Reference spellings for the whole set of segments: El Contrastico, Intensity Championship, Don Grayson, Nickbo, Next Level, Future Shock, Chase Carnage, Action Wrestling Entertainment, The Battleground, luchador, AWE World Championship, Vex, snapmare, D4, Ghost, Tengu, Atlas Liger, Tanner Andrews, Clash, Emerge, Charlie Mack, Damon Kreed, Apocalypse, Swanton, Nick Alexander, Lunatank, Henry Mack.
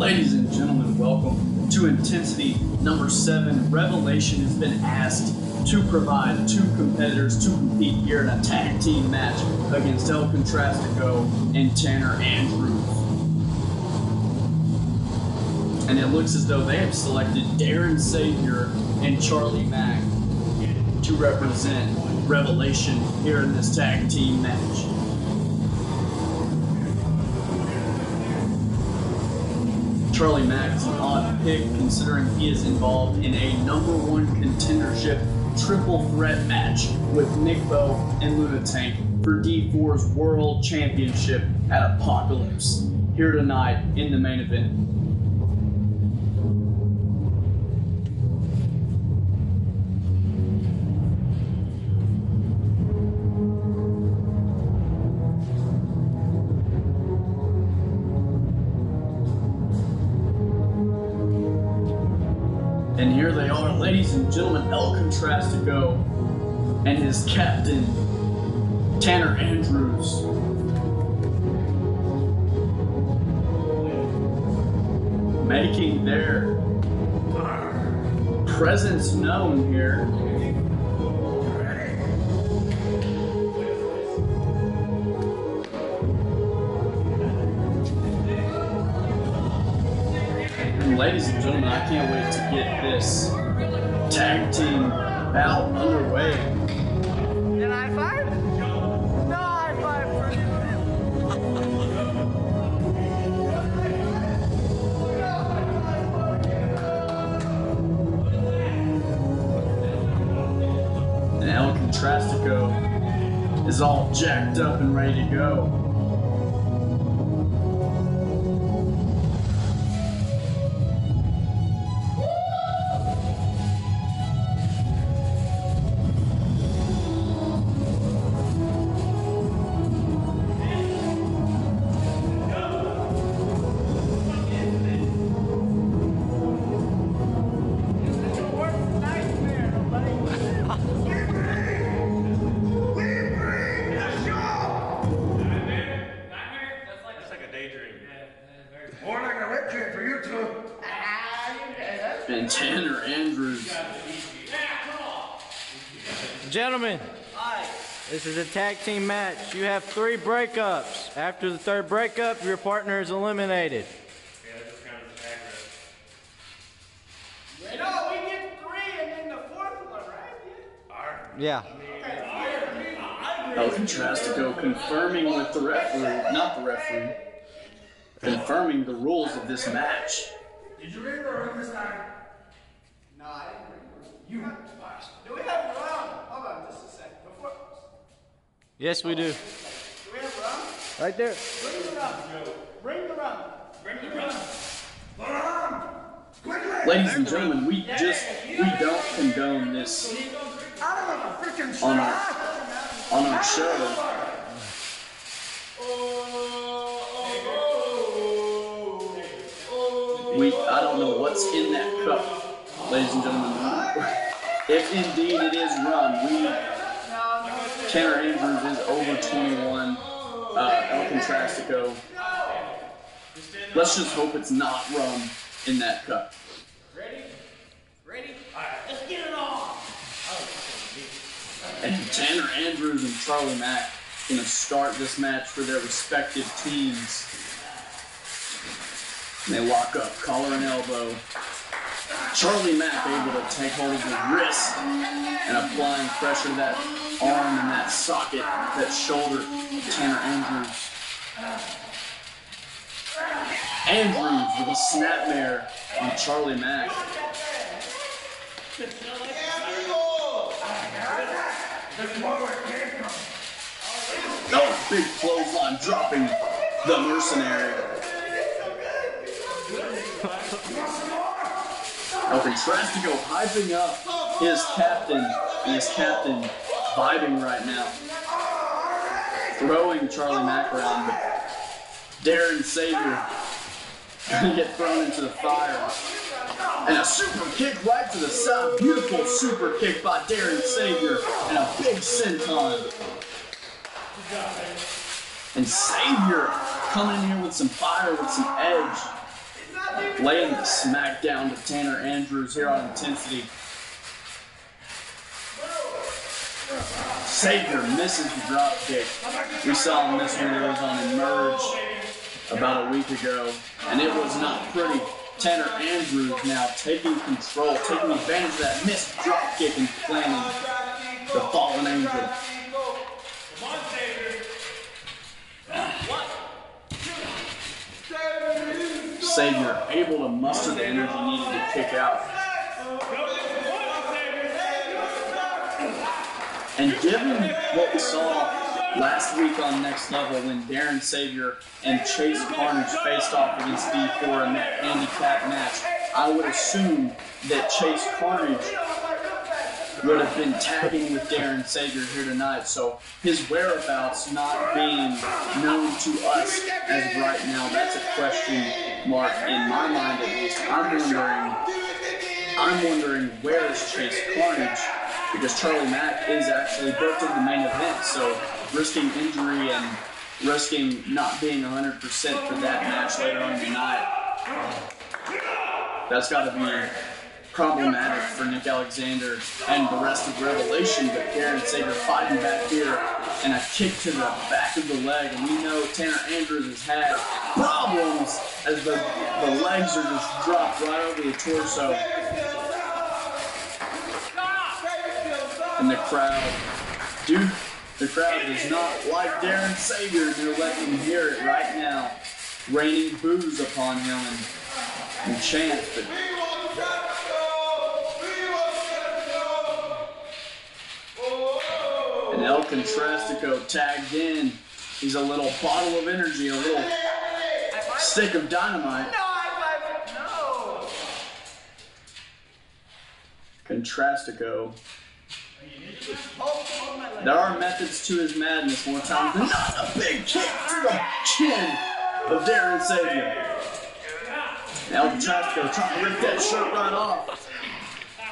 Ladies and gentlemen, welcome to Intensity number 7. Revelation has been asked to provide two competitors to compete here in a tag team match against El Contrastico and Tanner Andrews. And it looks as though they have selected Darren Savior and Charlie Mack to represent Revelation here in this tag team match. Charlie Mack is an odd pick considering he is involved in a #1 contendership triple threat match with Nickbo and Lunatank for D4's World Championship at Apocalypse here tonight in the main event. And here they are, ladies and gentlemen, El Contrastico and his captain, Tanner Andrews. Making their presence known here. Ladies and gentlemen, I can't wait to get this tag team bout underway. An high five? No high five for you. And El Contrastico is all jacked up and ready to go. This is a tag team match. You have 3 breakups. After the 3rd breakup, your partner is eliminated. Yeah, that's just kind of staggering. No, we get 3 and then the 4th one, right? Yeah. El Contrastico confirming with the referee, not the referee, confirming the rules of this match. Did you read the room this time? No, I didn't read the room. Do we have a round? Hold on, just a second. Yes, we do. Do we have a round? Right there. Bring the round. Bring the round. Bring the round. Ladies and gentlemen, we don't condone this on our show. I don't know what's in that cup, ladies and gentlemen. If indeed it is run, Tanner Andrews is over 21, El Contrastico. Let's just hope it's not rum in that cup. Ready? Ready? All right. Let's get it on! And Tanner Andrews and Charlie Mack gonna start this match for their respective teams. And they lock up, collar and elbow. Charlie Mack able to take hold of the wrist and applying pressure to that arm and that socket, that shoulder, Tanner Andrews. Andrews with a snapmare on Charlie Mack. Oh, big clothesline dropping the mercenary. El Contrastico hyping up his captain, and his captain vibing right now. Throwing Charlie Mack around, but Darren Savior gonna get thrown into the fire. And a super kick right to the side. Beautiful super kick by Darren Savior, and a big senton. And Savior coming in here with some fire, with some edge. laying the smack down to Tanner Andrews here on Intensity. Savior misses the drop kick. We saw him miss when he was on Emerge about a week ago, and it was not pretty. Tanner Andrews now taking control, taking advantage of that missed drop kick and planning the fallen angel. Savior able to muster the energy needed to kick out and given what we saw last week on Next Level when Darren Savior and Chase Carnage faced off against D4 in that handicap match, I would assume that Chase Carnage would have been tagging with Darren Savior here tonight, so his whereabouts not being known to us as of right now, that's a question mark in my mind at least. I'm wondering where is Chase Carnage, because Charlie Mack is actually booked in the main event, so risking injury and risking not being 100% for that match later on tonight, that's got to be problematic for Nick Alexander and the rest of Revelation. But Darren Savior fighting back here and a kick to the back of the leg, and we know Tanner Andrews has had problems as the legs are just dropped right over the torso. And the crowd does not like Darren Savior, and they're letting him hear it right now, raining boos upon him and chants. But and El Contrastico tagged in. He's a little bottle of energy, a little stick of dynamite. Contrastico. There are methods to his madness, more times than not. A big kick to the chin of Darren Savior. El Contrastico trying to rip that shirt right off.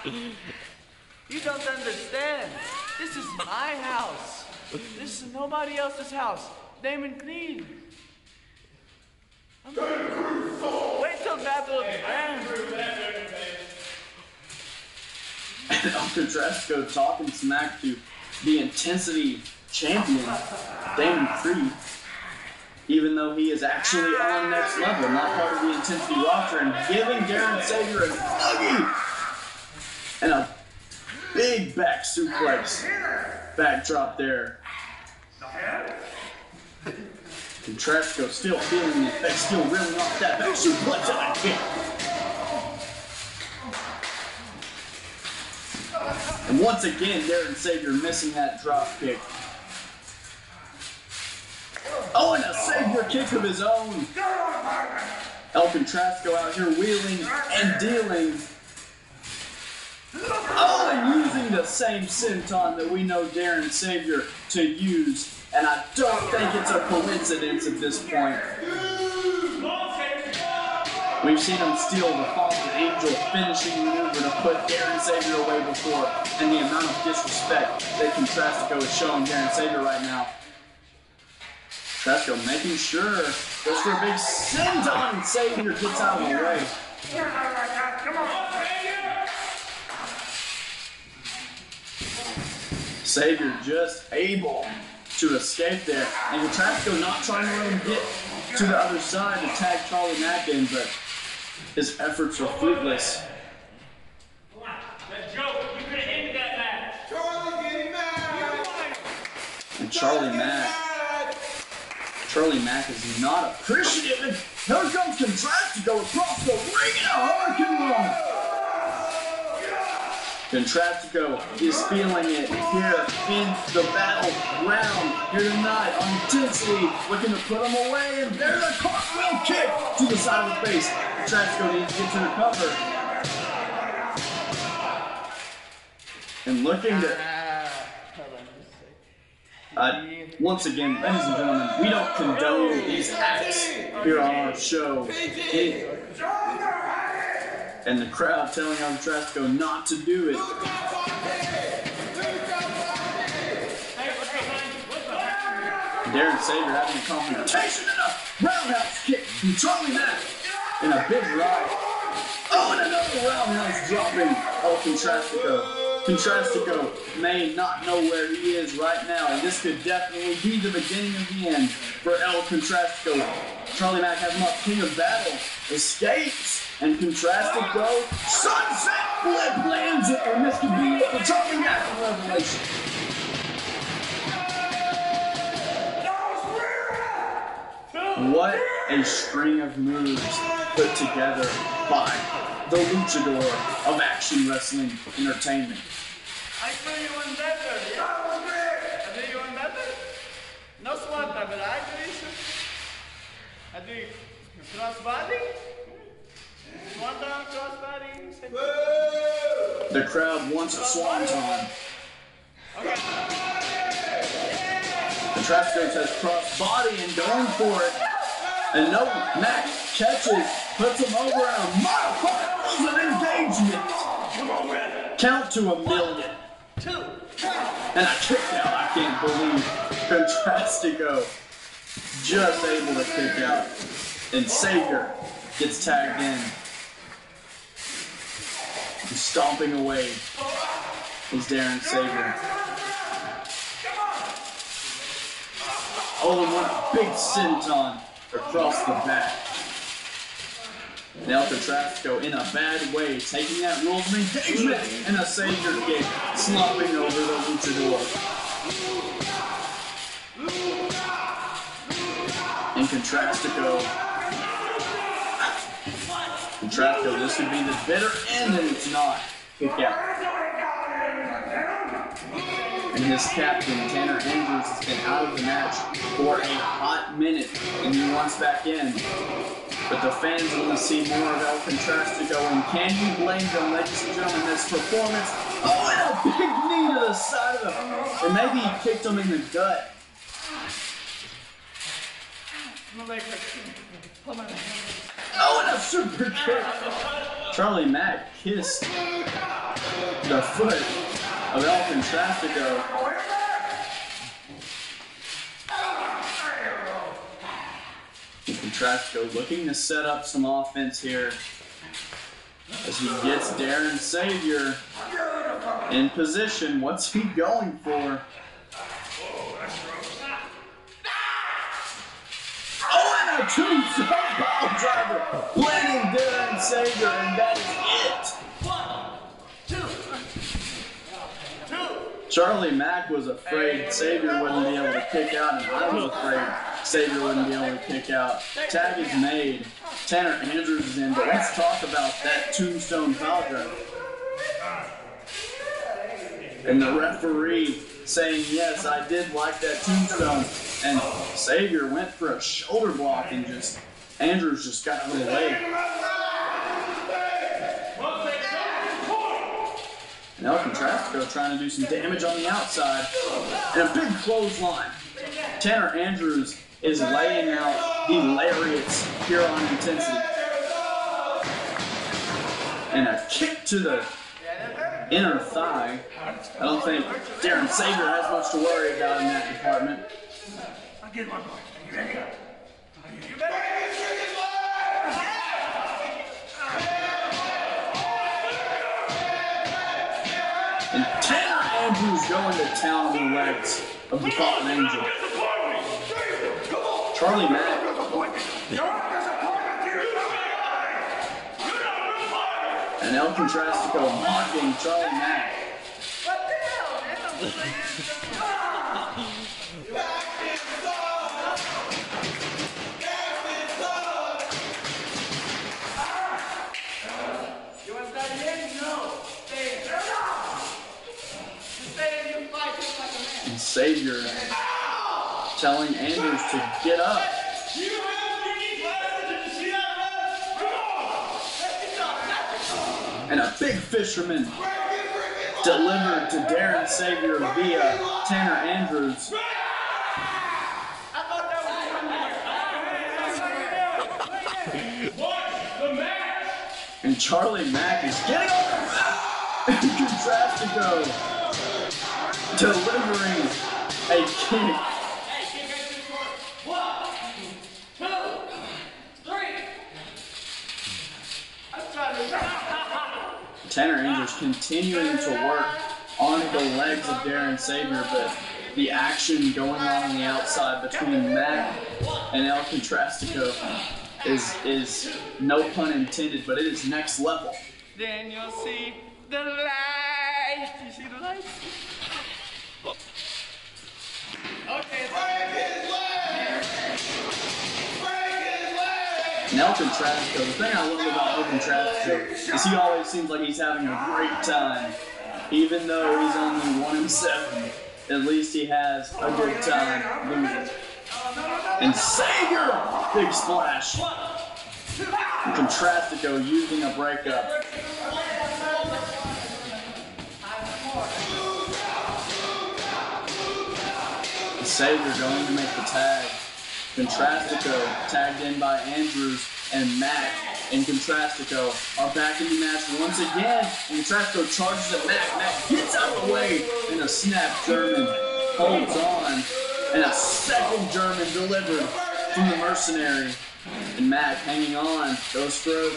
You don't understand. This is my house. This is nobody else's house. Damon Kreed. Wait till Battleground. And El Contrastico talking smack to the Intensity champion, Damon Kreed, even though he is actually on Next Level, not part of the Intensity roster, and giving Darren Savior a nuggie and a big back suplex, back drop there. Contrastico still feeling the effect, still reeling off that back suplex and a kick. And once again, Darren Savior missing that drop kick. Oh, and a Savior kick of his own. El Contrastico out here wheeling and dealing. Oh, and using the same senton that we know Darren Savior to use. And I don't think it's a coincidence at this point. We've seen him steal the fallen angel finishing maneuver to put Darren Savior away before, and the amount of disrespect that Contrastico is showing Darren Savior right now. Contrastico making sure goes for a big senton, and Savior gets out of the way. Savior just able to escape there, and Contrastico not trying to let him get to the other side to tag Charlie Mack in, but his efforts were fruitless. And Charlie Mack is not appreciative. And here comes Contrastico across the ring in a hurricane run. Contrastico is feeling it here in the Battleground here tonight on Intensity, looking to put him away, and there's a cartwheel kick to the side of the face. Contrastico needs to get to the cover. And looking to... once again, ladies and gentlemen, we don't condone these acts here on our show. And the crowd telling El Contrastico not to do it. Darren Savior having a confrontation and a roundhouse kick from Charlie Mack. and a big ride. Oh, and another roundhouse dropping. El Contrastico. Contrastico may not know where he is right now, and this could definitely be the beginning of the end for El Contrastico. Charlie Mack has him up. King of Battle escapes, and Contrastico sunset flip lands it, and this could be it for Charlie Mack in Revelation. What a string of moves put together by the luchador of Action Wrestling Entertainment. I do you one better. Yeah. I do you one better. No swap, but I do it. I do crossbody. One down, crossbody. The crowd wants a swanton. Contrastico says cross body and going for it. And no, Mack catches, puts him over and a modifies an engagement. Come on, man. Count to 1,000,000. 1, 2, 3. And a kick out. I can't believe Contrastico just able to kick out. And Savior gets tagged in. He's stomping away. He's Darren Savior. Oh, and one big senton across the back. Now Contrastico in a bad way, taking that rule of engagement and a Savior kick, slopping over the luchador. And Contrastico, this would be the bitter end, and it's not. Kick out. And his captain, Tanner Andrews, has been out of the match for a hot minute, and he wants back in. But the fans want to see more of El Contrastico, and can you blame them, ladies and gentlemen, this performance? Oh, and a big knee to the side of him, and maybe he kicked him in the gut. Oh, and a super kick. Charlie Mack kissed the foot of El Contrastico. Contrastico looking to set up some offense here as he gets Darren Savior in position. What's he going for? Oh, and a tombstone pile driver landing Darren Savior, and that is it. Charlie Mack was afraid Savior wouldn't be able to kick out, and I was afraid Savior wouldn't be able to kick out. Tag is made. Tanner Andrews is in, but let's talk about that tombstone foul drive. And the referee saying, yes, I did like that tombstone. And Savior went for a shoulder block, and just Andrews just got out of the way. And El Contrastico trying to do some damage on the outside. And a big clothesline. Tanner Andrews is laying out the lariats here on Intensity. And a kick to the inner thigh. I don't think Darren Savior has much to worry about in that department. I'll get one more. You ready? You better. And Tanner Andrews going to town on the legs of the Fallen Angel. Charlie Mack. And El Contrastico mocking Charlie Mack. Savior telling Andrews to get up. And a big fisherman delivered to Darren Savior via Tanner Andrews. And Charlie Mack is getting over it. Contrastico delivering a kick. Tanner Andrews continuing to work on the legs of Darren Savior, but the action going on the outside between Mack and El Contrastico is no pun intended, but it is next level. Then you'll see the light. You see the light? Okay. Break his leg! Break his leg! El Contrastico, the thing I love about El Contrastico is he always seems like he's having a great time. Even though he's only 1-7, at least he has a good time losing. And Savior! Big splash. Contrastico using a breakup. Savior going to make the tag. Contrastico tagged in by Andrews and Mack, and Contrastico are back in the match once again. And Contrastico charges at Mack. Mack gets out of the way, and a snap German holds on, and a second German delivered from the mercenary. And Mack hanging on, goes through,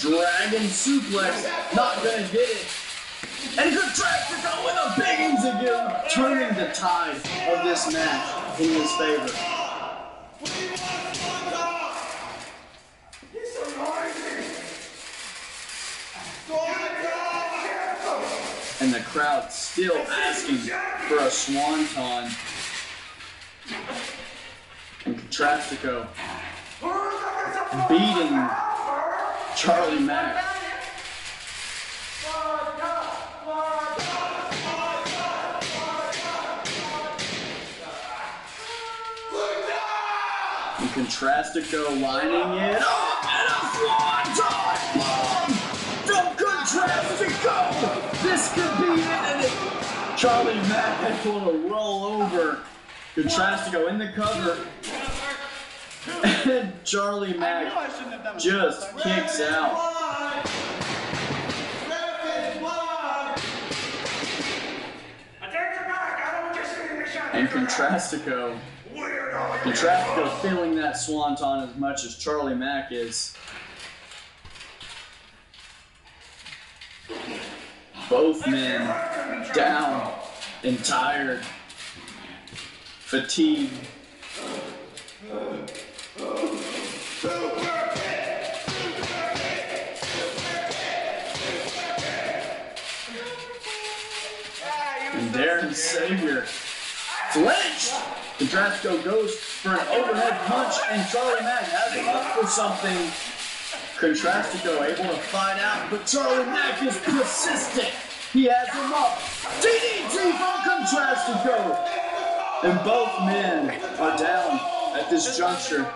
dragon suplex, not gonna get it. And Contrastico with a big execute, turning the tide of this match in his favor. And the crowd still asking for a swanton. And Contrastico beating Charlie Mack. And Contrastico lining it up and a swanton bomb from Contrastico. This could be it. Charlie Mack had pulled a roll over. Contrastico in the cover. And Charlie Mack just kicks out. And Contrastico feeling that swanton as much as Charlie Mack is. Both men down and tired, fatigued. And Darren Savior flinched. Contrastico goes for an overhead punch, and Charlie Mack has it up for something. Contrastico able to fight out, but Charlie Mack is persistent. He has him up. DDT from Contrastico. And both men are down at this juncture.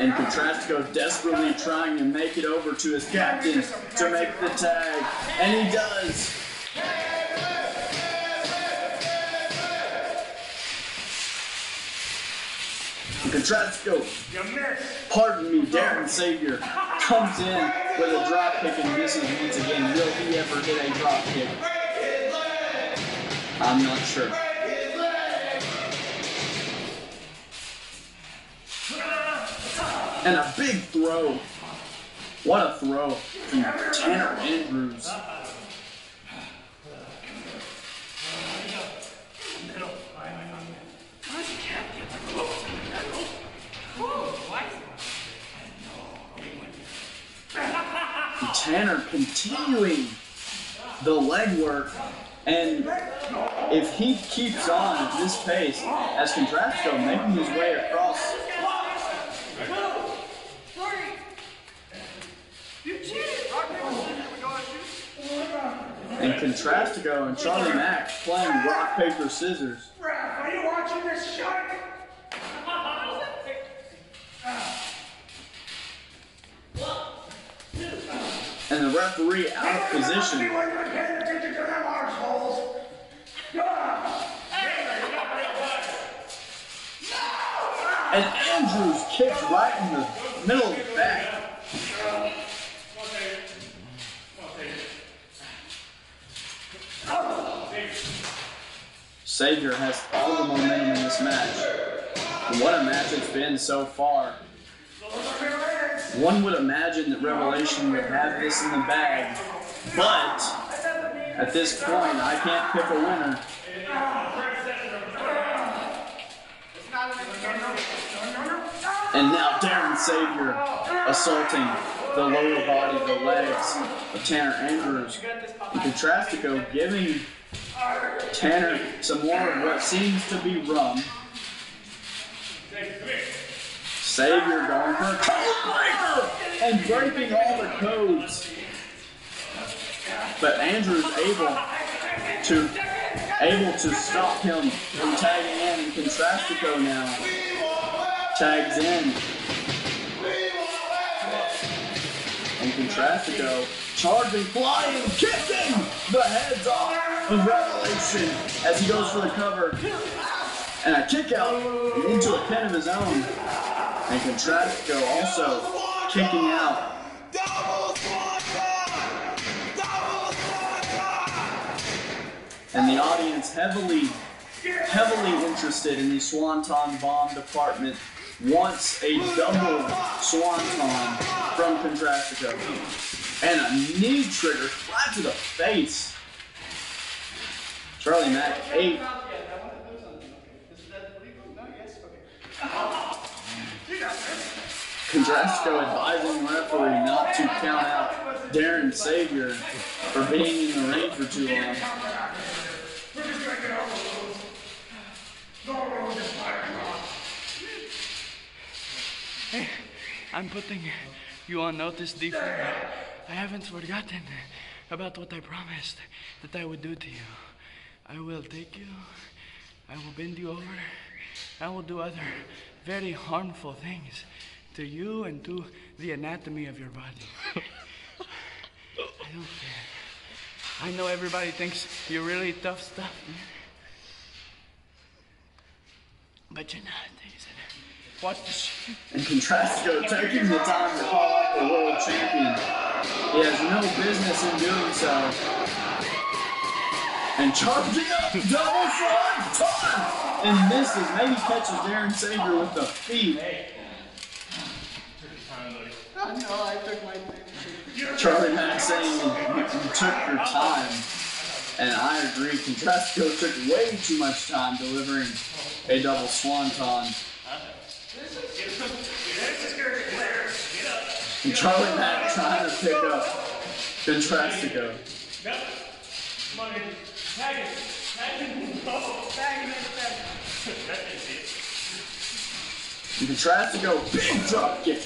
And Contrastico desperately trying to make it over to his captain to make the tag. And he does. Contrastico, pardon me, Darren Savior comes in with a drop kick and misses once again. Will he ever hit a drop kick? I'm not sure. And a big throw. What a throw from Tanner Andrews. Tanner continuing the legwork, and if he keeps on at this pace, as Contrastico making his way across. And Contrastico and Charlie Mack playing rock, paper, scissors. Are you watching this shot? And the referee out of position. And Andrews kicks right in the middle of the back. Savior has all the momentum in this match. And what a match it's been so far. One would imagine that Revelation would have this in the bag, but at this point, I can't pick a winner. And now Darren Savior assaulting the lower body, the legs of Tanner Andrews. And Contrastico giving Tanner some more of what seems to be rum. Savior going for a code breaker and breaking all the codes. But Andrews able to stop him from tagging in, and Contrastico now tags in. And Contrastico charging, flying, kicking the heads off of Revelation as he goes for the cover. And a kick out into a pin of his own. And Contrastico also kicking out. And the audience heavily interested in the Swanton Bomb department wants a double Swanton from Contrastico. And a knee trigger flat to the face. Charlie Mack, 8. Contrastico advising the referee not to count out Darren Savior for being in the ring for too long. Hey, I'm putting you on notice, D4. I haven't forgotten about what I promised that I would do to you. I will take you, I will bend you over, I will do other very harmful things to you and to the anatomy of your body. I don't care. I know everybody thinks you're really tough stuff, man. But you're not. Watch this shit. And Contrastico taking the time to call out the world champion. He has no business in doing so. And charging up, double front time! And misses, maybe catches Darren Savior with the feet. I know, I took my time. Charlie Mack saying you took your time. And I agree, Contrastico took way too much time delivering a double swanton. And Charlie Mack trying to pick up Contrastico. And Contrastico, big drop kick.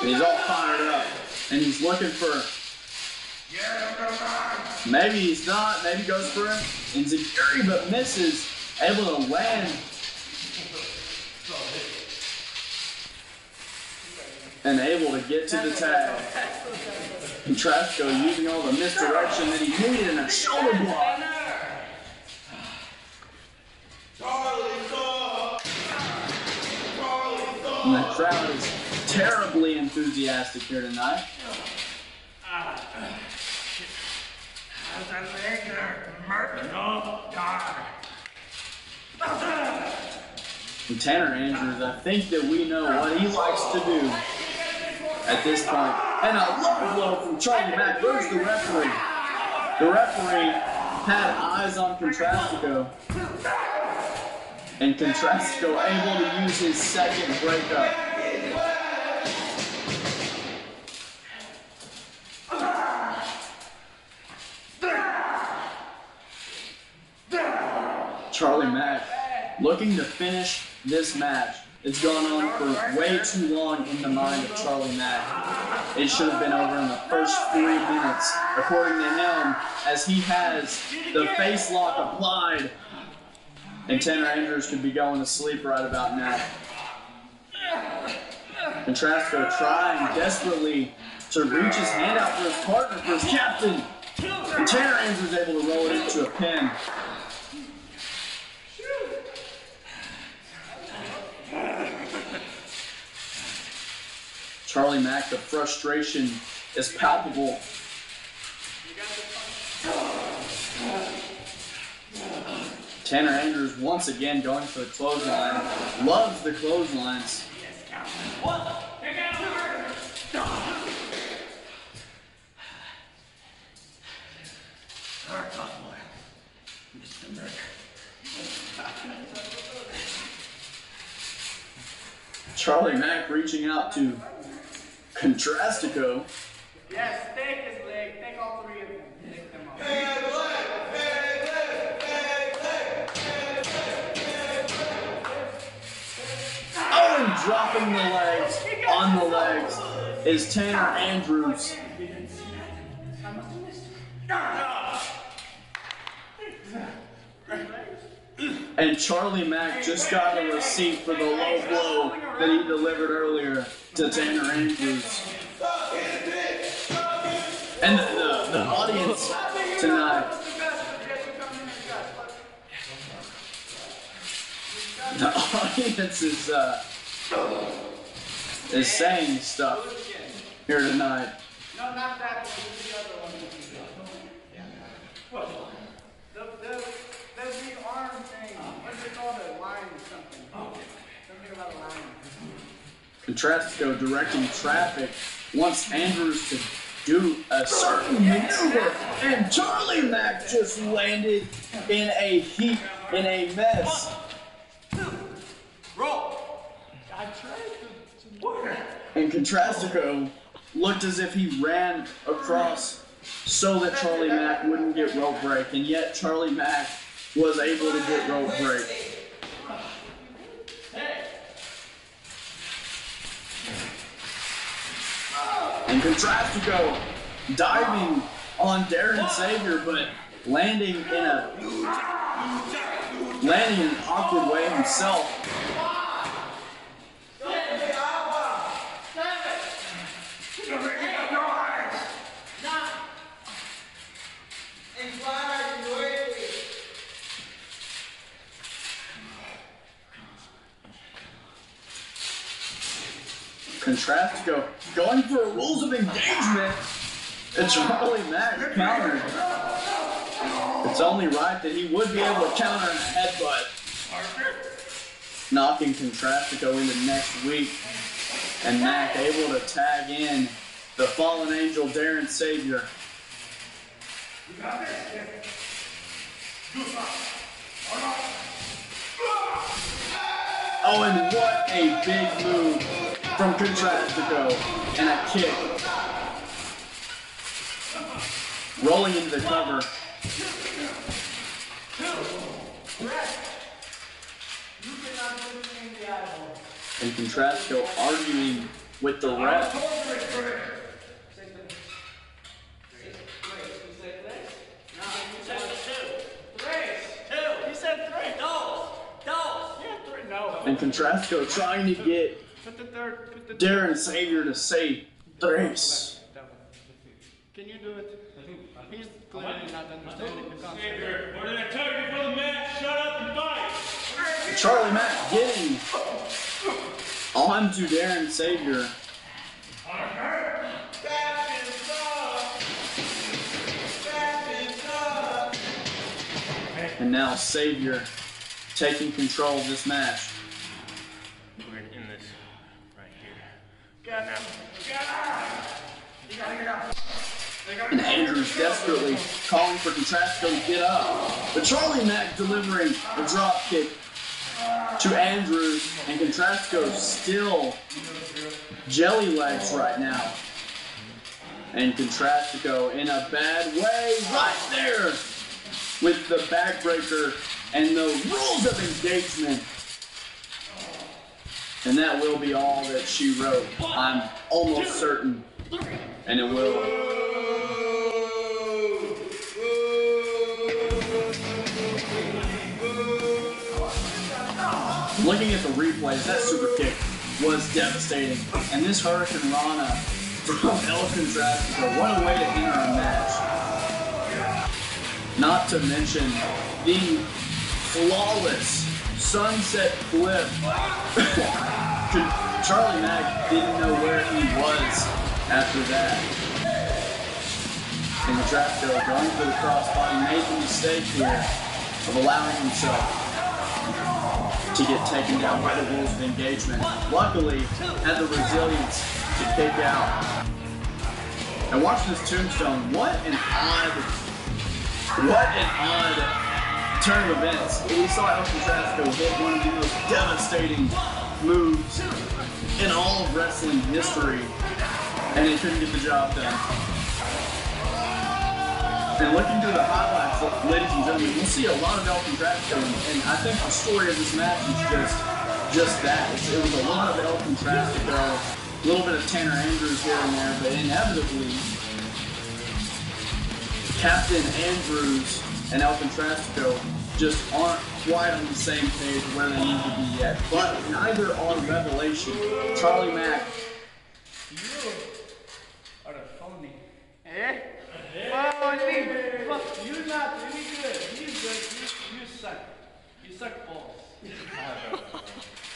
And he's all fired up. And he's looking for... Maybe he's not. Maybe he goes for him. And Zaguri, but misses. Able to land. And able to get to the tag. Contrastico using all the misdirection that he needed in a shoulder block. And the crowd is terribly enthusiastic here tonight. And Tanner Andrews, I think that we know what he likes to do at this point. And a low blow from Charlie Mack. Where's the referee? The referee had eyes on Contrastico. And Contrastico able to use his second breakup. Charlie Mack looking to finish this match. It's gone on for way too long in the mind of Charlie Mack. It should have been over in the first 3 minutes, according to him, as he has the face lock applied. And Tanner Andrews could be going to sleep right about now. Contrastico trying desperately to reach his hand out for his partner, for his captain. And Tanner Andrews able to roll it into a pin. Charlie Mack, the frustration is palpable. Tanner Andrews once again going for the clothesline. Loves the clotheslines. Charlie Mack reaching out to Contrastico. Yes, take his leg, take all three of them. Take them all. Bad leg, bad leg, bad leg, bad leg, bad leg. Oh, and dropping the legs on the legs is Tanner Andrews. And Charlie Mack just got a receipt for the low blow that he delivered earlier to Tanner Andrews. And the audience tonight. The audience is saying stuff here tonight. No, not that one. The other one. The arm thing. What's it called? A line or something. Oh. Something about a line. Contrastico directing traffic wants Andrews to do a certain maneuver, and Charlie Mack just landed in a heap, in a mess. One, two, roll. I tried to work. And Contrastico looked as if he ran across so that Charlie Mack wouldn't get rope break, and yet Charlie Mack was able to get rope break. And Contrastico diving on Darren Savior, but landing in a an awkward way himself. Contrastico going for a rules of engagement, and Charlie Mack countered. It's only right that he would be able to counter in a headbutt, knocking Contrastico into next week, and Mack able to tag in the fallen angel Darren Savior. Oh, and what a big move from Contrastico, and a kick. Rolling into the cover. And Contrastico arguing with the ref. And Contrastico trying to get Darren Savior to say threes. Can you do it? He's clearly not understanding the concept. Savior, what did I tell you before the match? Shut up and fight! Charlie Mack getting onto Darren Savior. And now Savior taking control of this match. And Andrews desperately calling for Contrastico to get up, but Charlie Mack delivering a drop kick to Andrews, and Contrastico still jelly legs right now. And Contrastico in a bad way right there with the backbreaker and the rules of engagement. And that will be all that she wrote. I'm almost certain. And it will. Looking at the replays, that super kick was devastating. And this Hurricane Rana from El Contrastico, what a way to enter a match. Not to mention the flawless sunset flip. Charlie Mack didn't know where he was after that. And Contrastico going for the crossbody, made the mistake here of allowing himself to get taken down by the rules of engagement. Luckily, had the resilience to kick out. And watch this tombstone. What an odd turn of events. We saw El Contrastico hit one of the most devastating moves in all of wrestling history, and he couldn't get the job done. And looking through the highlights, ladies and gentlemen, you see a lot of El Contrastico, and I think the story of this match is just that. It was a lot of El Contrastico, a little bit of Tanner Andrews here and there, but inevitably, Captain Andrews and El Contrastico just aren't quite on the same page where they need to be yet. But neither on Revelation. Charlie Mack. You are a phony. Eh? Phony! Fuck, you're not really good. He's good. You suck. You suck balls.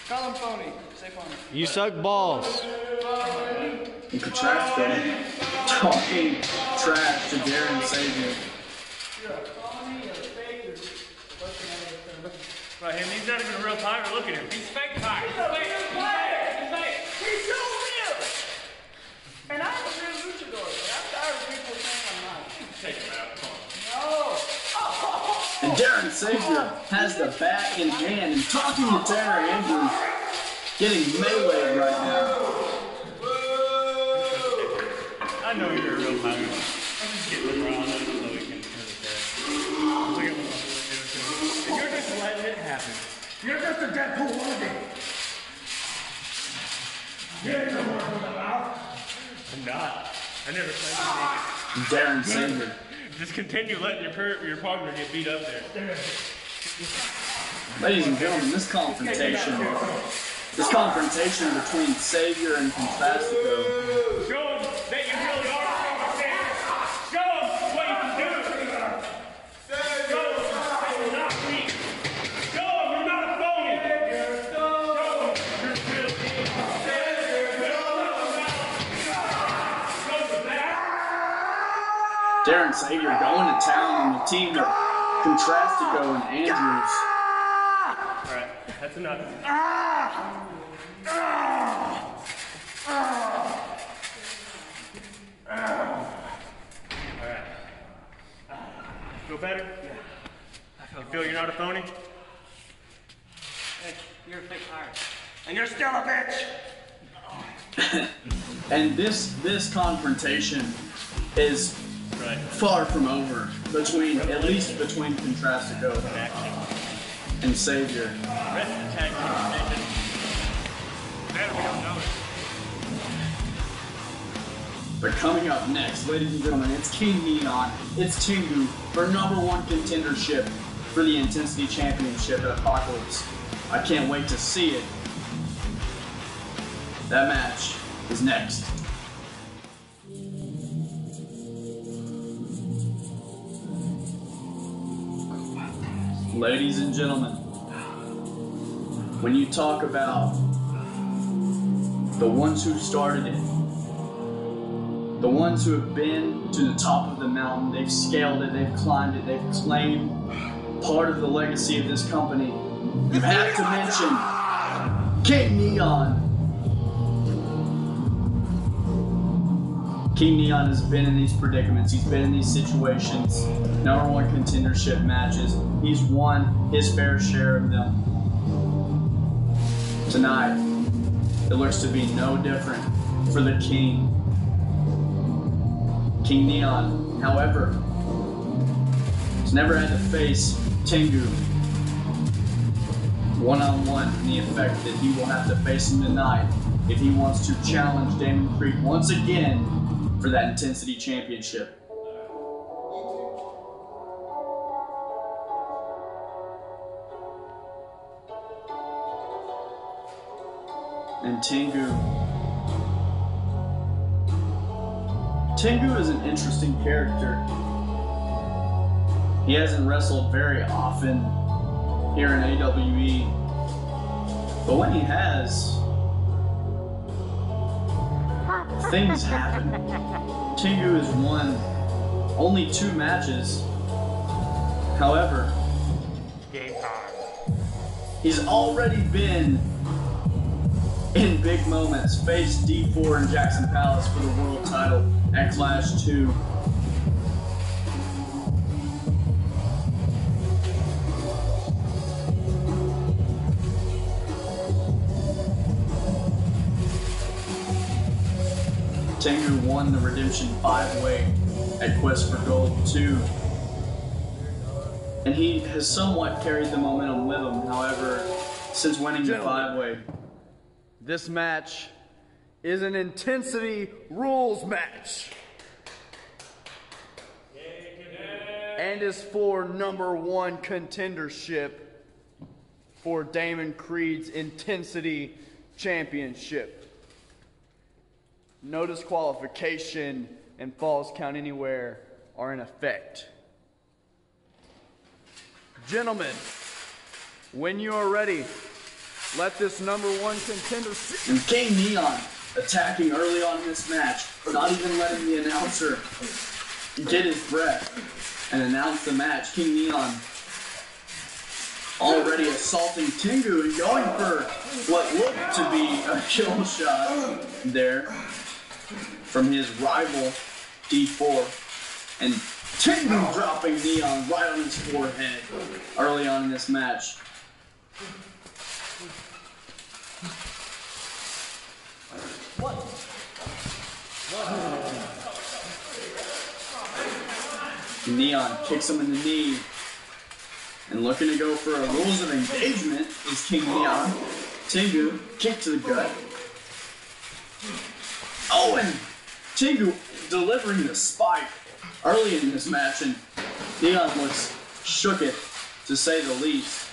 Call him phony. Say phony. You suck balls. And Contrastico talking trash to Darren Savior. You're a phony, you're a fake, you're looking at him. Right, him, he's not even real tired looking at him. He's fake tired. He's a fake player. He's so real. And I'm a real luchador, but I'm tired of people saying I'm not. Take him out. No. Oh. And Darren Savior has the bat in hand and talking to Tanner Andrews. Getting Mayweather right now. I know you're a real fan. I'm just kidding around. I don't know you can hurt it. And you're just letting it happen. You're just a Deadpool wannabe. You ain't no more from the mouth. I'm not. I never played the game. Darren Savior. Just continue letting your partner get beat up there. Ladies and gentlemen, this confrontation between Savior and Contrastico. Darren Savior going to town on the team of Contrastico and Andrews. Alright, that's enough. Alright. Feel better? Yeah. You feel you're not a phony? Hey, you're a fake hire. And you're still a bitch! And this confrontation is far from over between, at least between Contrastico and Savior. But coming up next, ladies and gentlemen, it's King Neon, it's Tengu for #1 contendership for the Intensity Championship at Apocalypse. I can't wait to see it. That match is next. Ladies and gentlemen, when you talk about the ones who started it, the ones who have been to the top of the mountain, they've scaled it, they've climbed it, they've claimed part of the legacy of this company, you have to mention King Neon. King Neon has been in these predicaments, he's been in these situations, #1 contendership matches. He's won his fair share of them. Tonight, it looks to be no different for the King. King Neon, however, has never had to face Tengu one-on-one in the effect that he will have to face him tonight if he wants to challenge Damon Kreed once again for that Intensity Championship. And Tengu is an interesting character. He hasn't wrestled very often here in AWE, but when he has, things happen. Tengu has won only 2 matches. However, He's already been in big moments, faced D4 in Jackson Palace for the world title at Clash 2. Tengu won the Redemption 5-way at Quest for Gold 2. And he has somewhat carried the momentum with him, however, since winning the 5-way. This match is an intensity rules match. And is for #1 contendership for Damon Kreed's Intensity Championship. No disqualification and falls count anywhere are in effect. Gentlemen, when you are ready, let this #1 contender sit. And King Neon attacking early on in this match, not even letting the announcer get his breath and announce the match. King Neon already assaulting Tengu and going for what looked to be a kill shot there from his rival D4. And Tengu dropping Neon right on his forehead early on in this match. Neon kicks him in the knee. And looking to go for a rules of engagement is King Neon. Tengu, kick to the gut. Oh, and Tengu delivering the spike early in this match, and Neon looks shook it, to say the least.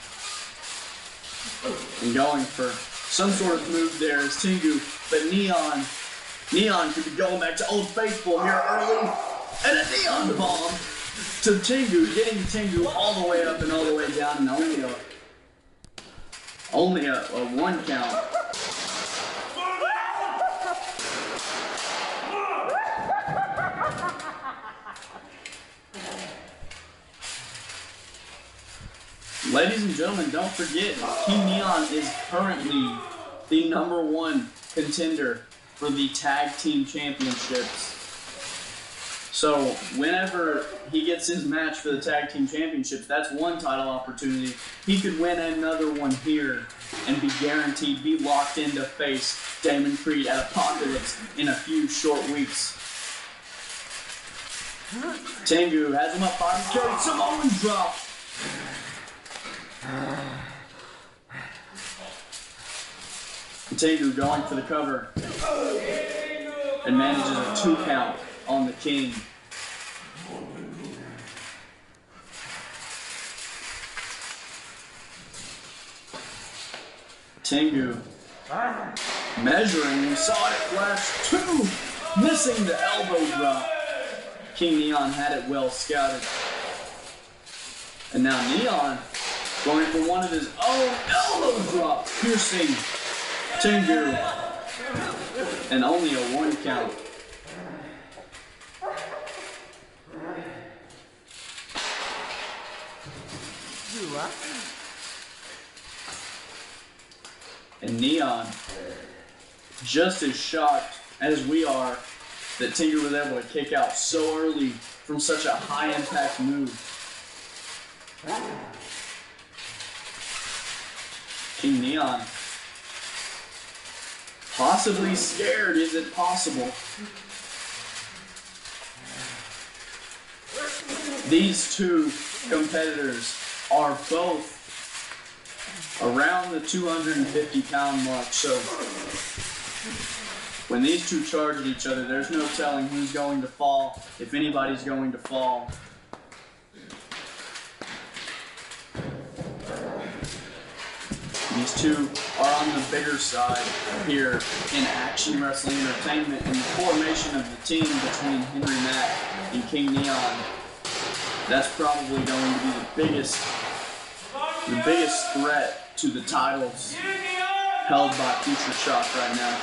And going for some sort of move there is Tengu, but Neon could be going back to Old Faithful here early, and a Neon bomb to Tengu, getting Tengu all the way up and all the way down, and only a one count. Ladies and gentlemen, don't forget, King Neon is currently the #1 contender for the Tag Team Championships. So whenever he gets his match for the Tag Team Championships, that's one title opportunity. He could win another one here and be guaranteed, be locked in to face Damon Kreed at Apocalypse in a few short weeks. Tengu has him up on his carry, Samoan drop! Tengu going for the cover and manages a 2 count on the King. Tengu measuring, saw it flash 2, missing the elbow drop. King Neon had it well scouted. And now Neon going for one of his own elbow drops, piercing Tengu, and only a 1 count. And Neon, just as shocked as we are that Tengu was able to kick out so early from such a high impact move. King Neon, possibly scared, is it possible? These two competitors are both around the 250-pound mark, so when these two charge at each other, there's no telling who's going to fall, if anybody's going to fall. These two are on the bigger side here in Action Wrestling Entertainment and the formation of the team between Henry Mack and King Neon. That's probably going to be the biggest threat to the titles held by Future Shock right now.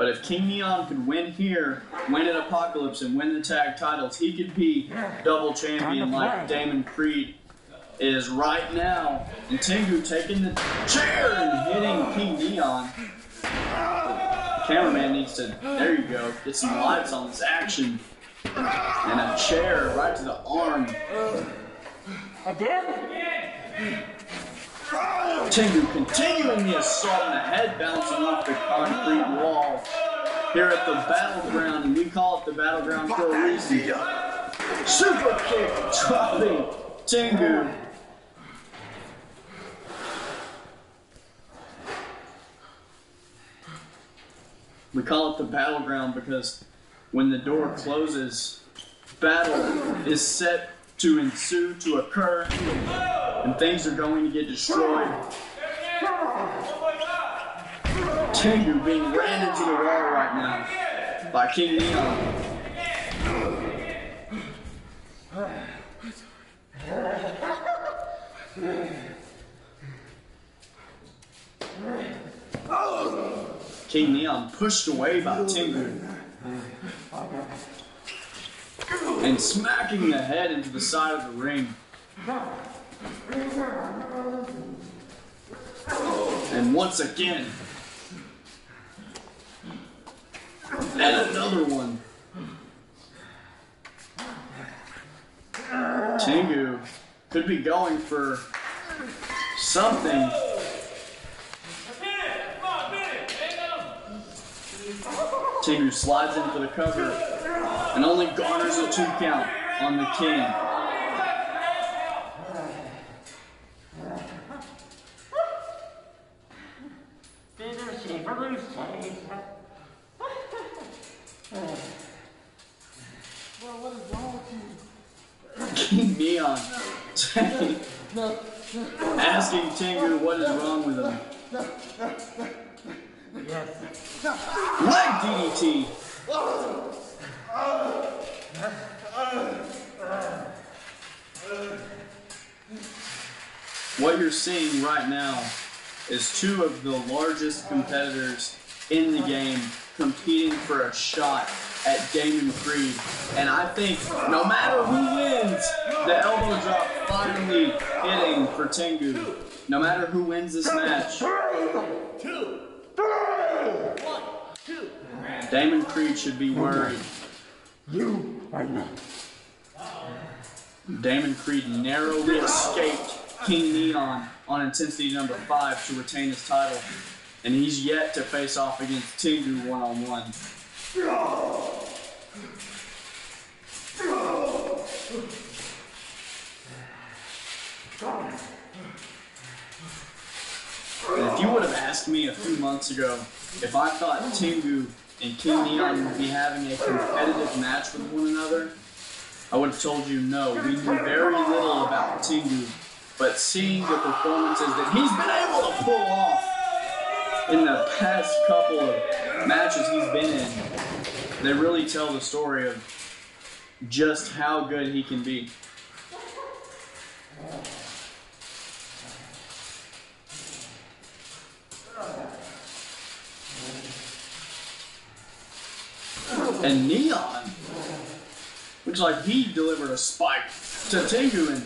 But if King Neon could win here, win at Apocalypse, and win the tag titles, he could be double champion like Damon Kreed is right now. And Tengu taking the chair and hitting King Neon. The cameraman needs to, there you go, get some lights on this action. And a chair right to the arm. Tengu continuing the assault and the head bouncing off the concrete wall here at the Battleground, and we call it the Battleground for a reason. Super kick dropping Tengu. We call it the Battleground because when the door closes, battle is set to ensue, to occur, and things are going to get destroyed. Tengu being ran into the wall right now by King Neon. King Neon pushed away by Tengu, and smacking the head into the side of the ring. And once again, and another one. Tengu could be going for something. Tengu slides in for the cover and only garners a 2 count on the king. King Neon asking Tengu what is wrong with him. Leg DDT. What you're seeing right now is two of the largest competitors in the game competing for a shot at Damon Kreed. And I think no matter who wins, the elbow drop finally hitting for Tengu. No matter who wins this match, Damon Kreed should be worried. You are not. Damon Kreed narrowly escaped King Neon on intensity number 5 to retain his title, and he's yet to face off against Tengu one-on-one. And if you would have asked me a few months ago if I thought Tengu and King Neon would be having a competitive match with one another, I would have told you no. We knew very little about Tengu, but seeing the performances that he's been able to pull off in the past couple of matches he's been in, they really tell the story of just how good he can be. And Neon looks like he delivered a spike to Tengu, and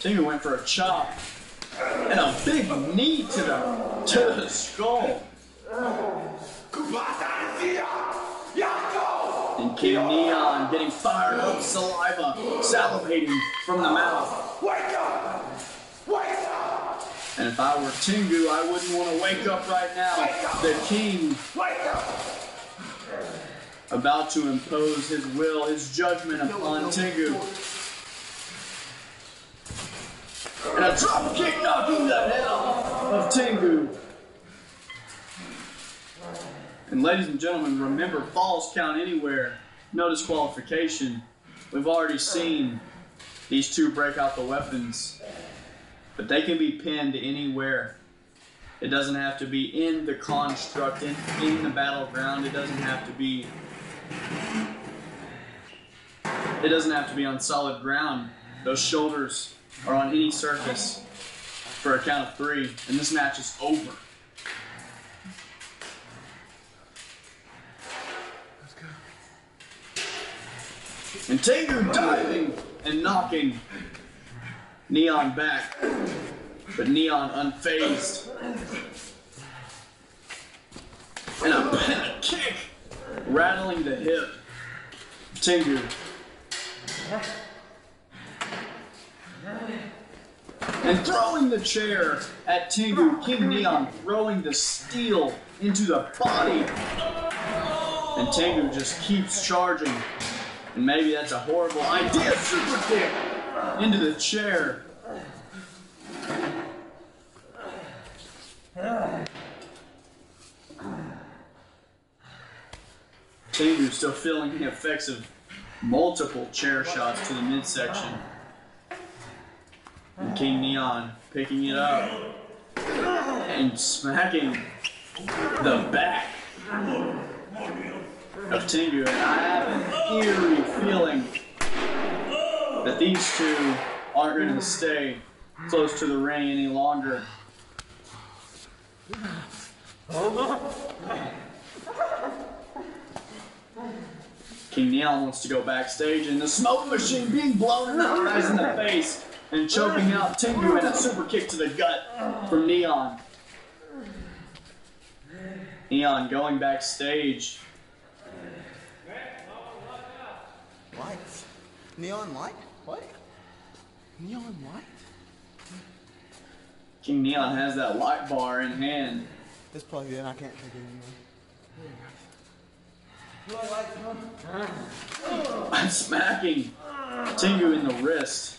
Tengu went for a chop and a big knee to the skull. And King Neon getting fired up, saliva salivating from the mouth. Wake up! Wake up! And if I were Tengu, I wouldn't want to wake up right now. The king, wake up! About to impose his will, his judgment upon Tengu. And a drop kick knocking the head off of Tengu. And ladies and gentlemen, remember, falls count anywhere, no disqualification. We've already seen these two break out the weapons, but they can be pinned anywhere. It doesn't have to be in the construct, in the battleground. It doesn't have to be on solid ground. Those shoulders are on any surface for a count of 3, and this match is over. And Tengu diving and knocking Neon back, but Neon unfazed. And a kick rattling the hip. Tengu. And throwing the chair at Tengu, King Neon throwing the steel into the body. And Tengu just keeps charging. And maybe that's a horrible idea. Super kick into the chair. Tengu still feeling the effects of multiple chair shots to the midsection. And King Neon picking it up and smacking the back of Tengu. And I have an eerie feeling that these two aren't going to stay close to the ring any longer. King Neon wants to go backstage, and the smoke machine being blown right in the face and choking out Tengu and a super kick to the gut from Neon. Neon going backstage. Lights? Neon light? What? Neon light? King Neon has that light bar in hand. It's plugged in, I can't take it anymore. I'm smacking Tengu in the wrist.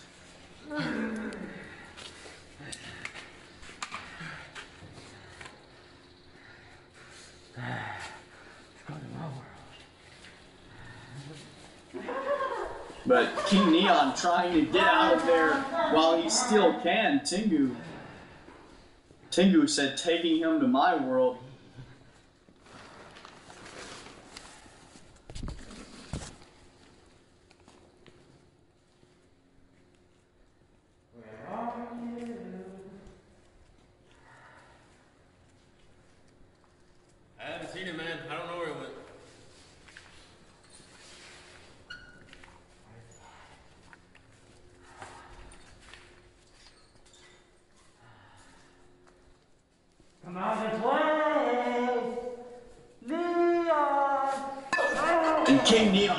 But King Neon trying to get out of there while he still can. Tengu said, taking him to my world.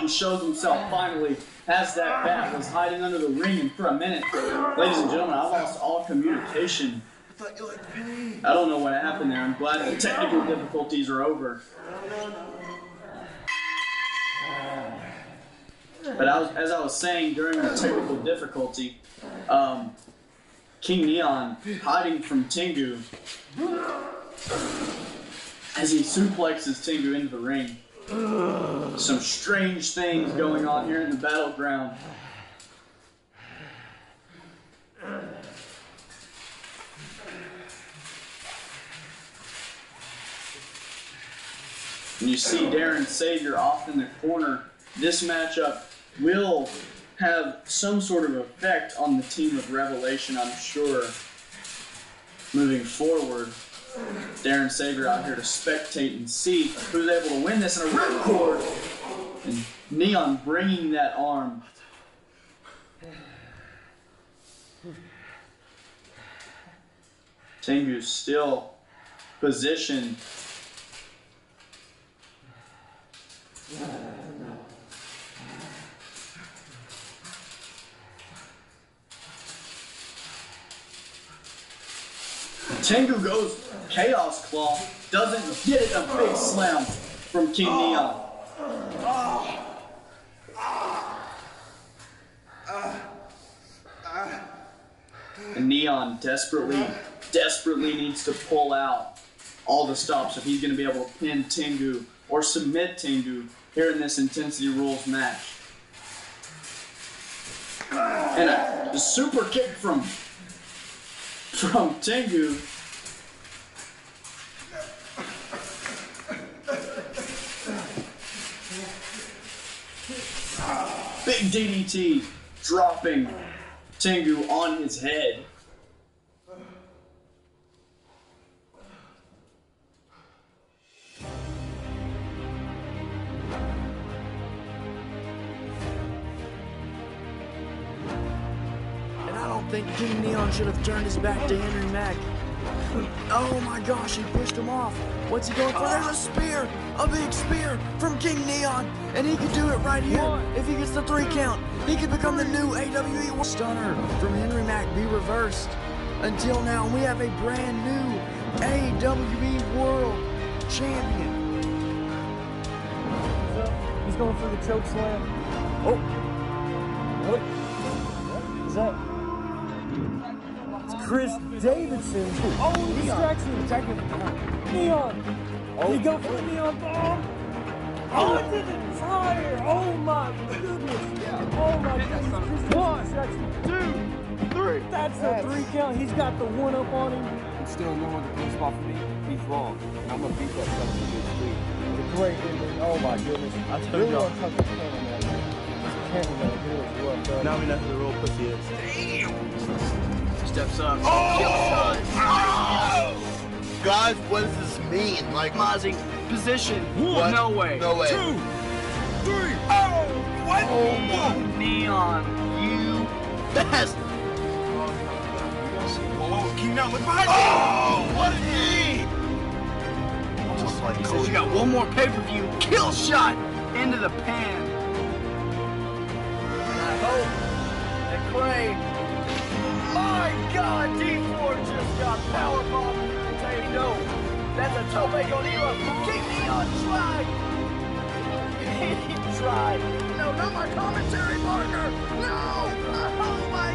Shows himself finally as that bat was hiding under the ring. And for a minute, ladies and gentlemen, I lost all communication. I don't know what happened there. I'm glad the technical difficulties are over. But as I was saying during the technical difficulty, King Neon hiding from Tengu as he suplexes Tengu into the ring. Some strange things going on here in the battleground. And you see Darren Savior off in the corner. This matchup will have some sort of effect on the team of Revelation, I'm sure. Moving forward. Darren Savior out here to spectate and see who's able to win this in a ripcord. And Neon bringing that arm. Tengu still positioned. Tengu goes Chaos Claw, doesn't get it, a big slam from King Neon. And Neon desperately needs to pull out all the stops if he's going to be able to pin Tengu or submit Tengu here in this Intensity Rules match. And a super kick from Tengu. Big DDT dropping Tengu on his head. think King Neon should have turned his back to Henry Mack. Oh my gosh, he pushed him off. What's he going for? There's a spear, a big spear from King Neon, and he could do it right here. If he gets the 3 count, he could become the new AWE World Stunner from Henry Mack be reversed. Until now, we have a brand new AWE World Champion. He's going for the choke slam. Oh, what is that? Chris Davidson. Oh, distraction. Neon. Oh. They go for the Neon bomb. Oh, it didn't fire. Oh, my goodness. Oh, my goodness. 1, 2, 3. That's a 3 count. He's got the 1-up on him. I'm still luring the beef off of me. He's wrong. I'm going to beat that son of a good street. It's great, isn't it? Oh, my goodness. I told y'all. Now we know who the real pussy is. Damn. Steps up. Oh! Oh! Guys, what does this mean? Like, Mozzie, position. 1. No way. No way. 2, 3. Oh! What? Oh, Neon, you best. Oh, King Neon, look behind you. Oh! What a knee! Just like Cody. You got one more pay-per-view. Kill shot into the pan. And I hope that Clay. My God, D4 just got powerbombed in the potato. That's a tope on Elo. King Neon tried. He tried. No, not my commentary marker. No. Oh my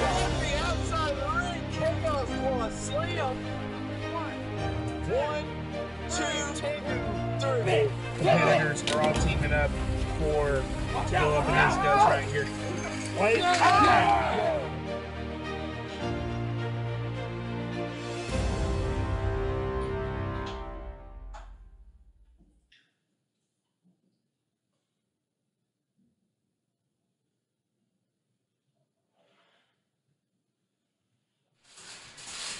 God. Off the outside ring. Chaos for a slam. 1, 2, 3. The Hunters are all teaming up for the openers guys right here. Wait. Ah!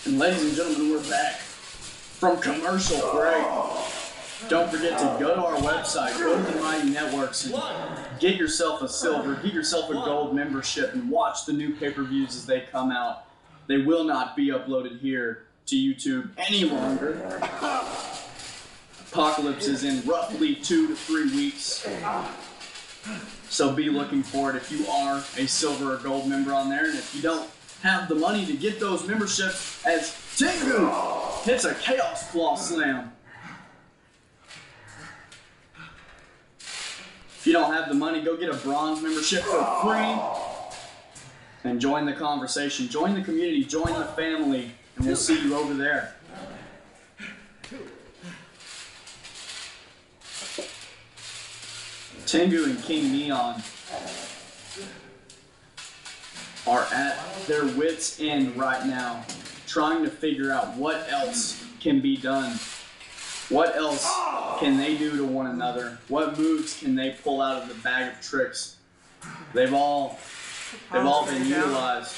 And ladies and gentlemen, we're back from commercial break. Don't forget to go to our website, go to the Mighty Networks, and get yourself a silver, get yourself a gold membership, and watch the new pay-per-views as they come out. They will not be uploaded here to YouTube any longer. Apocalypse is in roughly 2 to 3 weeks, so be looking for it if you are a silver or gold member on there. And if you don't have the money to get those memberships, as Tengu hits a Chaos Claw Slam. If you don't have the money, go get a bronze membership for free and join the conversation. Join the community, join the family, and we'll see you over there. Tengu and King Neon are at their wits' end right now, trying to figure out what else can be done. What else can they do to one another? What moves can they pull out of the bag of tricks? They've all been utilized.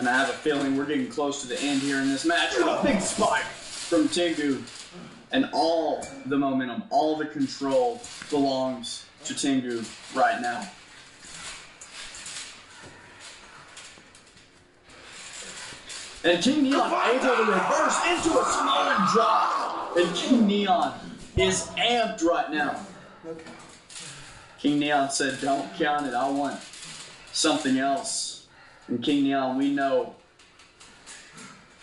And I have a feeling we're getting close to the end here in this match. A big spike from Tengu. And all the momentum, all the control belongs to Tengu right now. And King Neon able to reverse into a smaller drop. And King Neon is amped right now. King Neon said, don't count it. I want something else. And King Neon, we know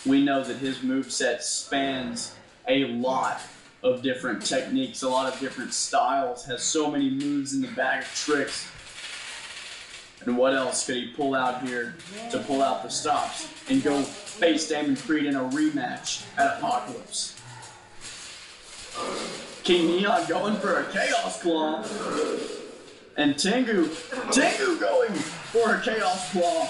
that his moveset spans a lot of different techniques, a lot of different styles, has so many moves in the bag of tricks. And what else could he pull out here to pull out the stops and go face Damon Kreed in a rematch at Apocalypse? King Neon going for a Chaos Claw. And Tengu going for a Chaos Claw.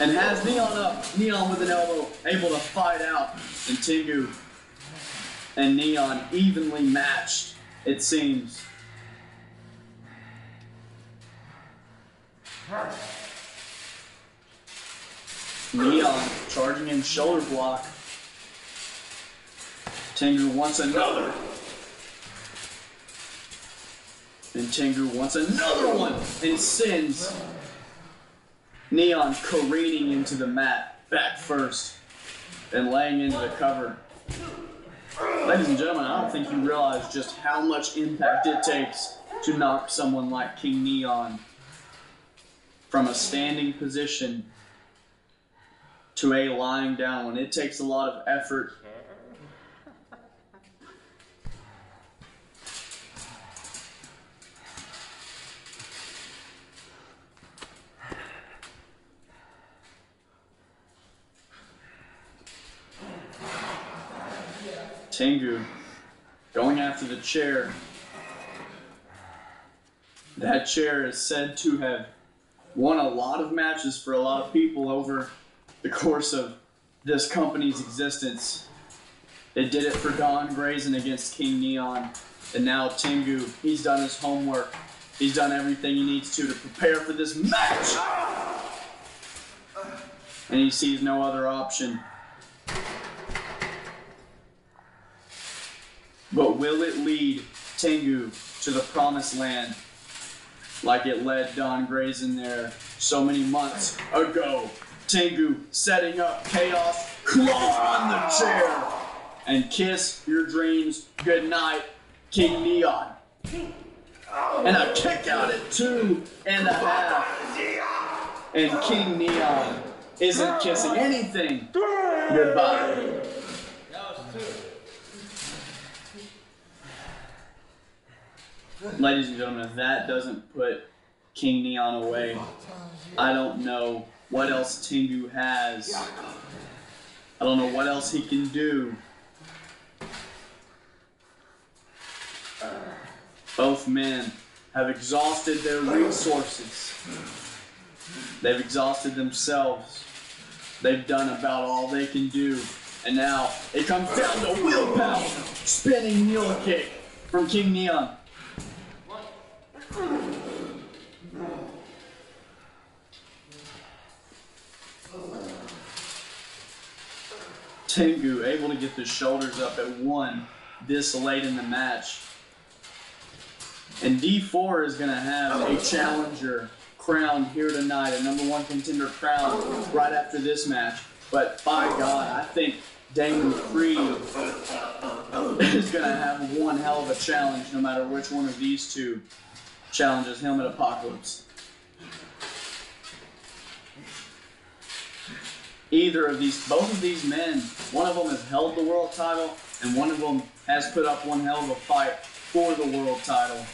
And has Neon up. Neon with an elbow, able to fight out. And Tengu and Neon evenly matched, it seems. Neon charging in shoulder block. Tengu wants another. Then Tengu wants another one and sends Neon careening into the mat, back first, and laying into the cover. Ladies and gentlemen, I don't think you realize just how much impact it takes to knock someone like King Neon from a standing position to a lying down one. It takes a lot of effort. Tengu going after the chair. That chair is said to have won a lot of matches for a lot of people over the course of this company's existence. It did it for Don Grayson against King Neon. And now Tengu, he's done his homework. He's done everything he needs to prepare for this match. And he sees no other option. But will it lead Tengu to the promised land like it led Don Grayson there so many months ago? Tengu setting up chaos, claw on the chair, and kiss your dreams goodnight, King Neon. And a kick out at 2.5. And King Neon isn't kissing anything goodbye. Ladies and gentlemen, if that doesn't put King Neon away, I don't know what else Tengu has. I don't know what else he can do. Both men have exhausted their resources. They've exhausted themselves. They've done about all they can do. And now it comes down to willpower. Spinning heel kick from King Neon. Tengu able to get the shoulders up at 1 this late in the match. And D4 is going to have a challenger crowned here tonight, a #1 contender crowned right after this match. But by God, I think Damon Kreed is going to have one hell of a challenge no matter which one of these two challenges him at Apocalypse. Either of these, both of these men, one of them has held the world title, and one of them has put up one hell of a fight for the world title.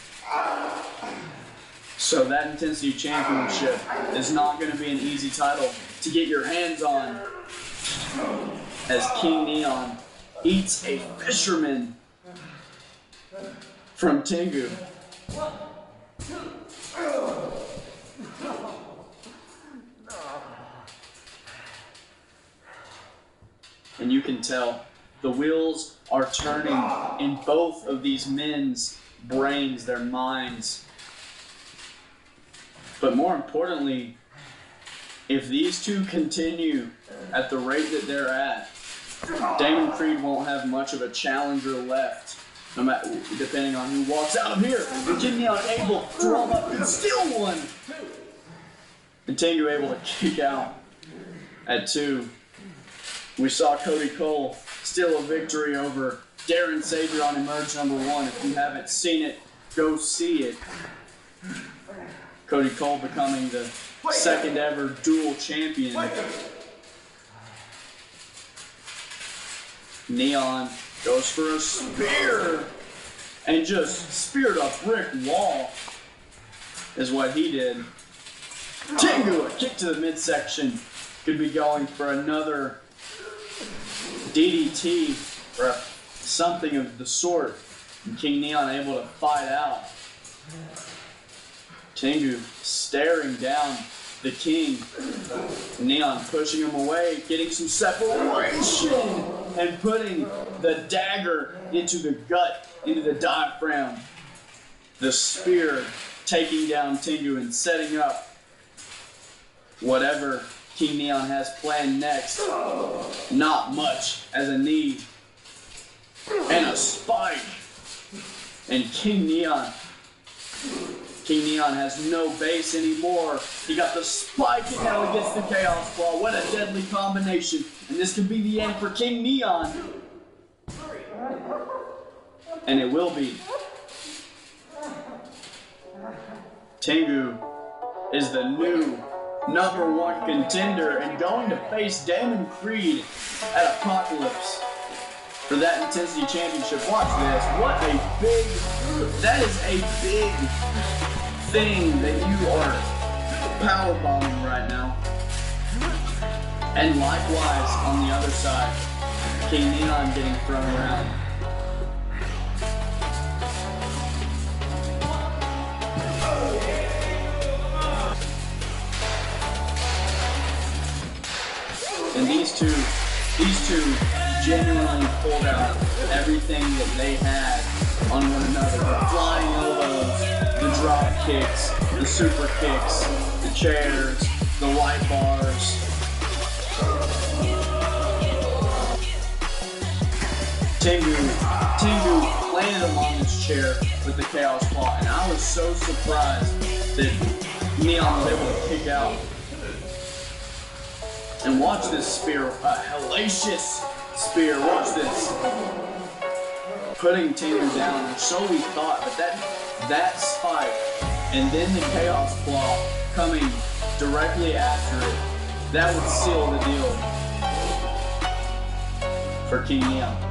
So that Intensity Championship is not going to be an easy title to get your hands on, as King Neon eats a fisherman from Tengu. And you can tell the wheels are turning in both of these men's brains, their minds. But more importantly, if these two continue at the rate that they're at, Damon Kreed won't have much of a challenger left, no matter, depending on who walks out of here. And King Neon able to drum up and steal one. And Tengu able to kick out at 2. We saw Cody Cole steal a victory over Darren Savior on Emerge #1. If you haven't seen it, go see it. Cody Cole becoming the second ever dual champion. Neon goes for a spear and just speared a brick wall is what he did. Tengu, a kick to the midsection. Could be going for another DDT or something of the sort. And King Neon able to fight out. Tengu staring down the king. Neon pushing him away, getting some separation, and putting the dagger into the gut, into the diaphragm. The spear taking down Tengu and setting up whatever King Neon has planned next. Not much as a knee and a spike. And King Neon King Neon has no base anymore. He got the spike and now he gets the Chaos Claw. What a deadly combination. And this could be the end for King Neon. And it will be. Tengu is the new number one contender and going to face Damon Kreed at Apocalypse for that Intensity Championship. Watch this. What a big, that is a big thing that you are powerbombing right now. And likewise on the other side, King Neon getting thrown around. And these two genuinely pulled out everything that they had on one another. The flying elbows, the drop kicks, the super kicks, the chairs, the light bars. Tengu landed him on his chair with the Chaos Claw, and I was so surprised that Neon was able to kick out. And watch this spear, a hellacious spear, watch this. Putting Tengu down, and so we thought, but that spike, and then the Chaos Claw coming directly after it, that would seal the deal for King Neon.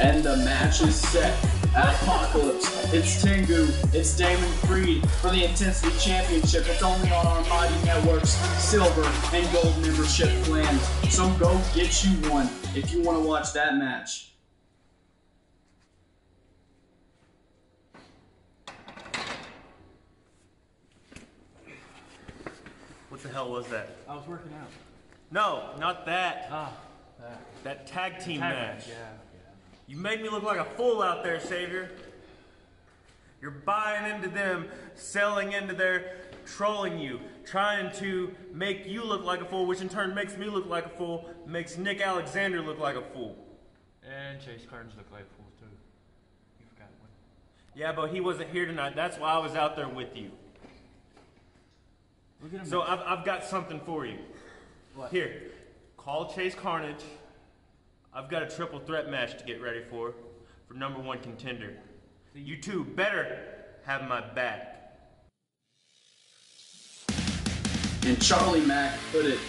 And the match is set at Apocalypse. It's Tengu, it's Damon Kreed for the Intensity Championship. It's only on our Mighty Networks Silver and Gold membership plans. So go get you one if you want to watch that match. What the hell was that? I was working out. No, not that. That tag team match. Yeah. You made me look like a fool out there, Savior. You're buying into them, selling into their, trolling you, trying to make you look like a fool, which in turn makes me look like a fool, makes Nick Alexander look like a fool. And Chase Carnage looked like a fool, too. You forgot one. Yeah, but he wasn't here tonight. That's why I was out there with you. Look at him. So I've got something for you. What? Here, call Chase Carnage. I've got a triple threat match to get ready for number one contender. You two better have my back. And Charlie Mack put it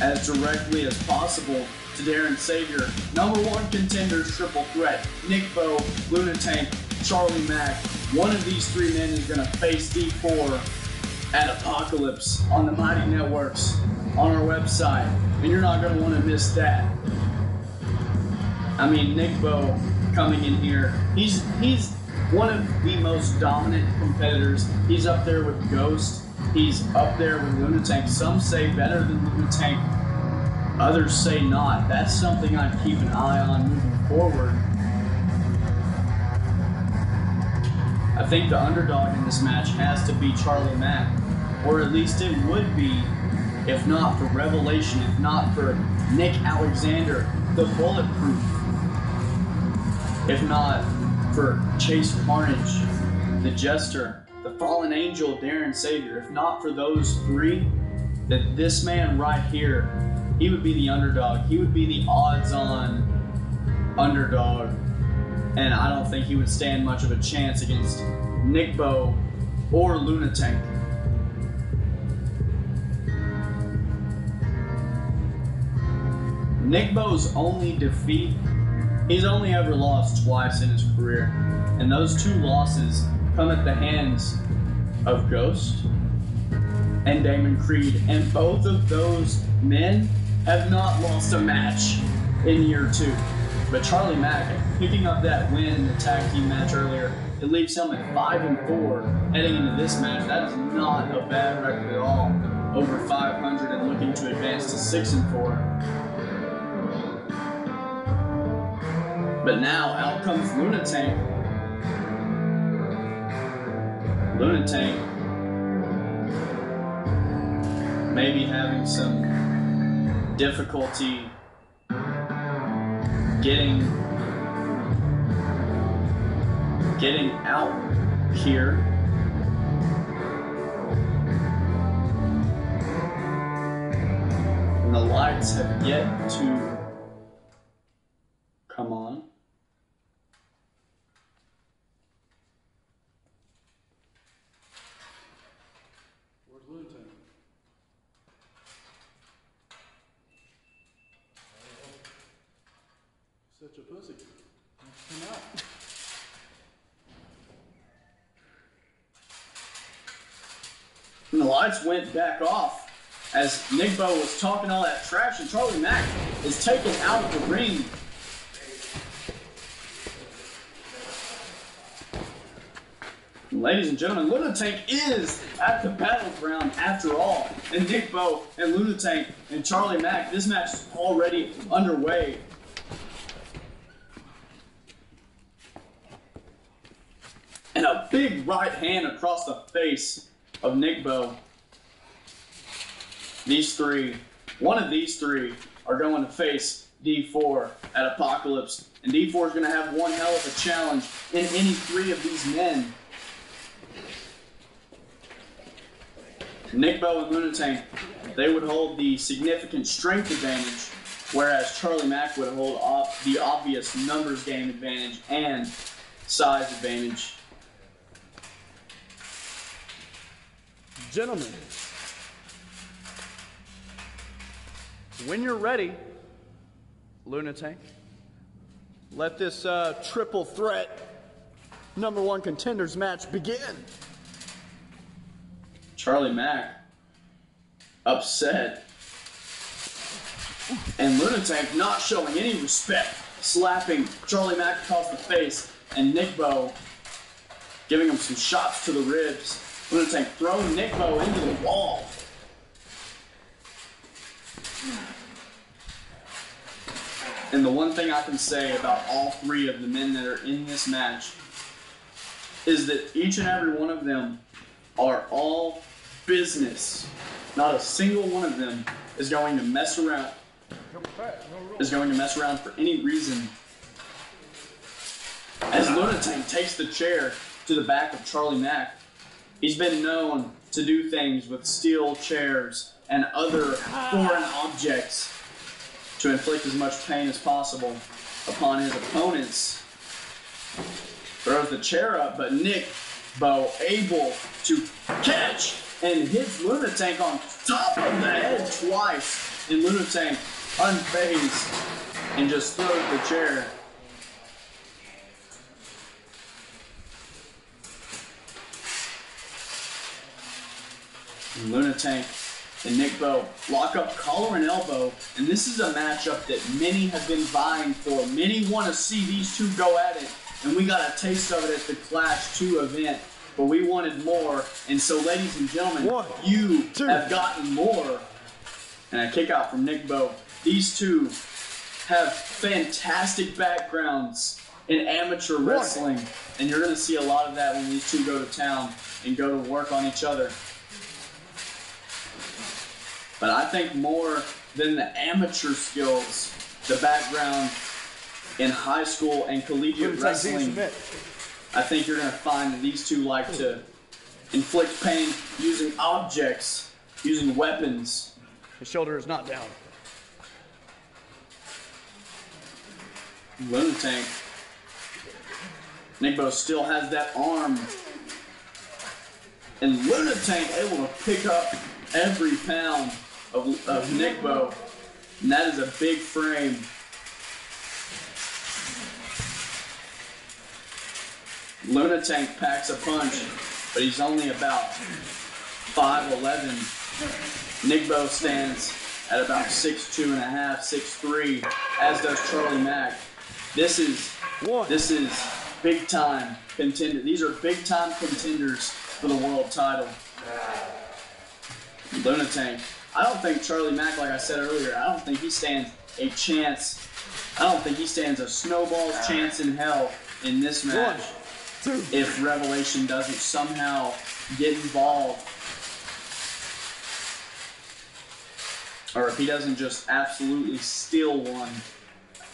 as directly as possible to Darren Savior. Number one contenders triple threat. Nickbo, Lunatank, Charlie Mack. One of these three men is gonna face D4 at Apocalypse on the Mighty Networks on our website. And you're not gonna wanna miss that. I mean, Nickbo coming in here, he's one of the most dominant competitors. He's up there with Ghost. He's up there with Lunatank. Some say better than Lunatank. Others say not. That's something I'd keep an eye on moving forward. I think the underdog in this match has to be Charlie Mack, or at least it would be, if not for Revelation, if not for Nick Alexander, the Bulletproof. If not for Chase Carnage, the Jester, the Fallen Angel, Darren Savior, if not for those three, that this man right here, he would be the underdog. He would be the odds-on underdog, and I don't think he would stand much of a chance against Nickbo or Lunatank. Nickbo's only defeat, he's only ever lost twice in his career, and those two losses come at the hands of Ghost and Damon Kreed, and both of those men have not lost a match in year two. But Charlie Mack, picking up that win in the tag team match earlier, it leaves him at 5-4 heading into this match. That is not a bad record at all, over 500 and looking to advance to 6-4. But now out comes Lunatank. Maybe having some difficulty getting out here. And the lights have yet to come on. Where's Lunatank? Such a pussy. Come out. And the lights went back off as Nickbo was talking all that trash, and Charlie Mack is taken out of the ring. Ladies and gentlemen, Lunatank is at the Battleground after all. And Nickbo and Lunatank and Charlie Mack, this match is already underway. And a big right hand across the face of Nickbo. These three, one of these three are going to face D4 at Apocalypse. And D4 is going to have one hell of a challenge in any three of these men. Nickbo and Lunatank, they would hold the significant strength advantage, whereas Charlie Mack would hold the obvious numbers game advantage and size advantage. Gentlemen, when you're ready, Lunatank, let this triple threat #1 contenders match begin. Charlie Mack upset, and Lunatank not showing any respect, slapping Charlie Mack across the face, and Nickbo giving him some shots to the ribs. Lunatank throwing Nickbo into the wall. And the one thing I can say about all three of the men that are in this match is that each and every one of them are all business. Not a single one of them is going to mess around. For any reason. As Lunatank takes the chair to the back of Charlie Mack, he's been known to do things with steel chairs and other foreign objects to inflict as much pain as possible upon his opponents. Throws the chair up, but Nickbo able to catch and hits Lunatank on top of the head twice, and Lunatank unfazed and just throws the chair. And Lunatank and Nickbo lock up collar and elbow, and this is a matchup that many have been vying for. Many want to see these two go at it, and we got a taste of it at the Clash 2 event. But we wanted more, and so ladies and gentlemen, you have gotten more. And a kick out from Nickbo. These two have fantastic backgrounds in amateur wrestling, and you're gonna see a lot of that when these two go to town and go to work on each other. But I think more than the amateur skills, the background in high school and collegiate wrestling, I think you're going to find that these two like to inflict pain using objects, using weapons. His shoulder is not down. Lunatank. Nickbo still has that arm. And Lunatank able to pick up every pound of Nickbo. And that is a big frame. Lunatank packs a punch, but he's only about 5'11". Nickbo stands at about 6'2 and a half, 6'3", as does Charlie Mack. This is big time contender. These are big time contenders for the world title. Lunatank. I don't think Charlie Mack, like I said earlier, I don't think he stands a chance I don't think he stands a snowball's chance in hell in this match. If Revelation doesn't somehow get involved, or if he doesn't just absolutely steal one,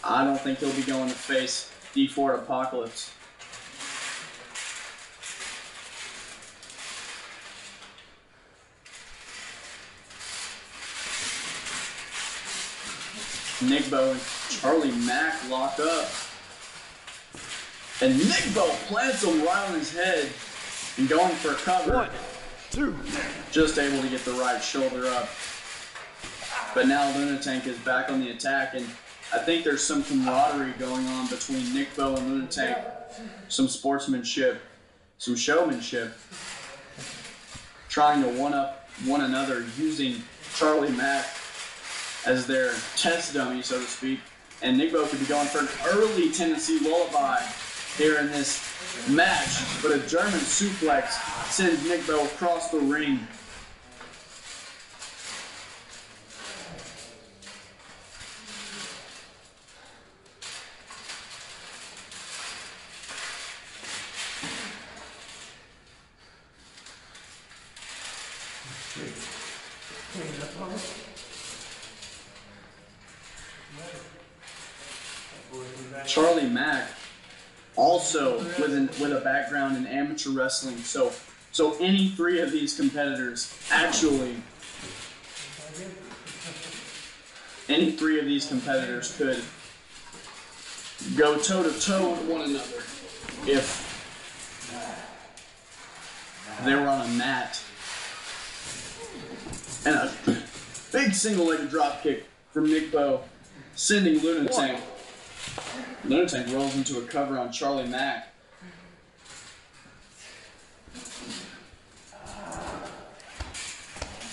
I don't think he'll be going to face D4 Apocalypse. Nickbo and Charlie Mack lock up. And Nickbo plants him right on his head and going for a cover. Just able to get the right shoulder up. But now Lunatank is back on the attack, and I think there's some camaraderie going on between Nickbo and Lunatank. Some sportsmanship, some showmanship. Trying to one-up one another using Charlie Mack as their test dummy, so to speak. And Nickbo could be going for an early Tennessee lullaby here in this match, but a German suplex sends Nickbo across the ring. Charlie Mack, also with a background in amateur wrestling, so any three of these competitors could go toe to toe with one another if they were on a mat. And a big single-legged drop kick from Nickbo, sending Lunatank. Lunatank rolls into a cover on Charlie Mack.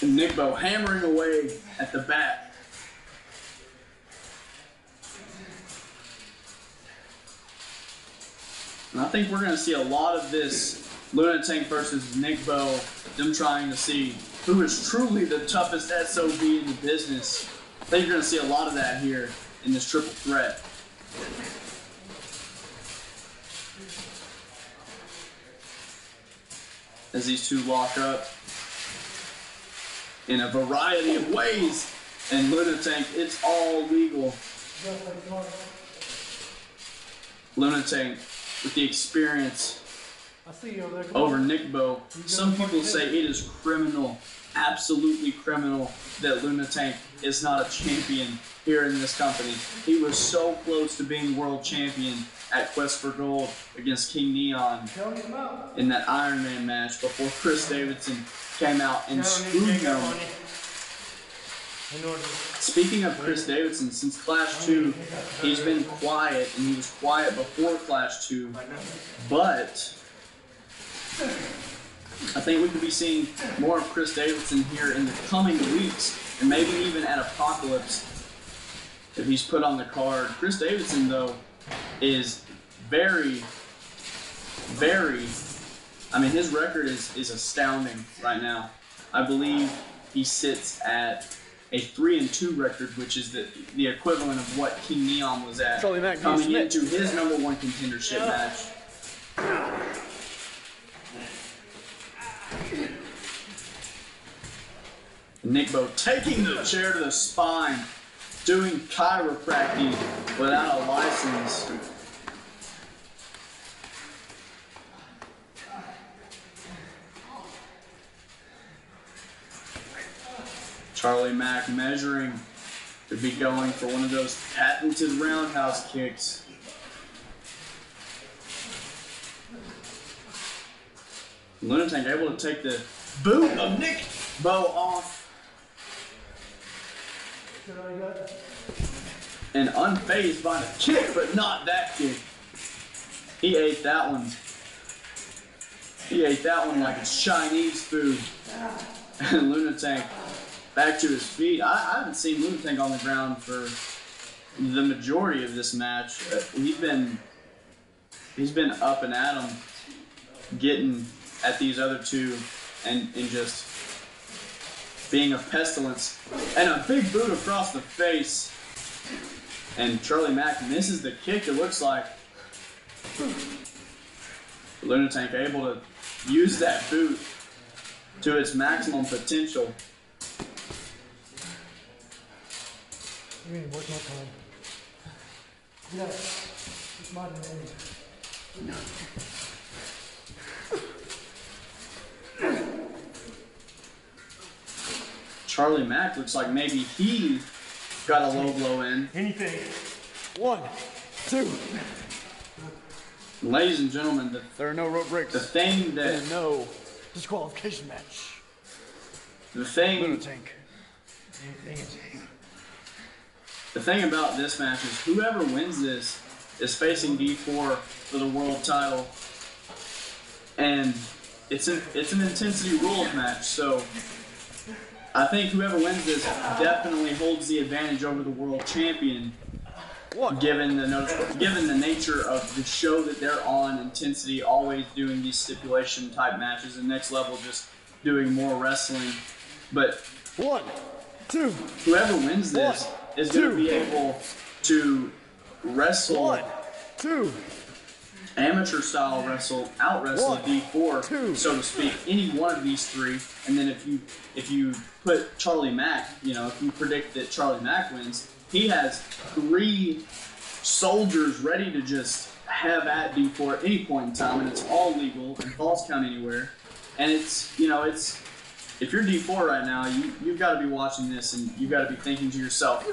And Nickbo hammering away at the back. And I think we're going to see a lot of this Lunatank versus Nickbo, them trying to see who is truly the toughest SOB in the business. I think you're going to see a lot of that here in this triple threat. As these two lock up in a variety of ways, and Lunatank, it's all legal. Lunatank with the experience over Nickbo. Some people say it is criminal, absolutely criminal, that Lunatank is not a champion here in this company. He was so close to being world champion at Quest for Gold against King Neon in that Iron Man match before Chris Davidson came out and screwed him. Speaking of Chris Davidson, since Clash 2, he's been quiet, and he was quiet before Clash 2, but I think we could be seeing more of Chris Davidson here in the coming weeks, and maybe even at Apocalypse if he's put on the card. Chris Davidson, though, is very, very, I mean, his record is astounding right now. I believe he sits at a 3-2 record, which is the equivalent of what King Neon was at coming into his #1 contendership match. Nickbo taking the chair to the spine, doing chiropractic without a license. Charlie Mack measuring to be going for one of those patented roundhouse kicks. Lunatank able to take the boot of Nickbo off. And unfazed by the kick, but not that kick. He ate that one. He ate that one like it's Chinese food. And Lunatank back to his feet. I haven't seen Lunatank on the ground for the majority of this match. He's been up and at him, getting at these other two and just being a pestilence, and a big boot across the face. And Charlie Mack misses the kick, it looks like. Lunatank able to use that boot to its maximum potential. You need work more time. No, it's modern age. Charlie Mack looks like maybe he got a low blow in. Anything. 1, 2. Ladies and gentlemen, there are no rope breaks. The thing that no disqualification match. The thing. Lunatank. The thing about this match is whoever wins this is facing D4 for the world title, and it's an intensity rules match. So I think whoever wins this definitely holds the advantage over the world champion, given the nature of the show that they're on. Intensity always doing these stipulation type matches, and Next Level just doing more wrestling. But whoever wins this is going to be able to wrestle amateur style wrestle, out wrestle D4, so to speak, any one of these three. And then if you put Charlie Mack, you know, if you predict that Charlie Mack wins, he has 3 soldiers ready to just have at D4 at any point in time, and it's all legal and falls count anywhere. And it's, you know, it's, if you're D4 right now, you've got to be watching this and you've got to be thinking to yourself,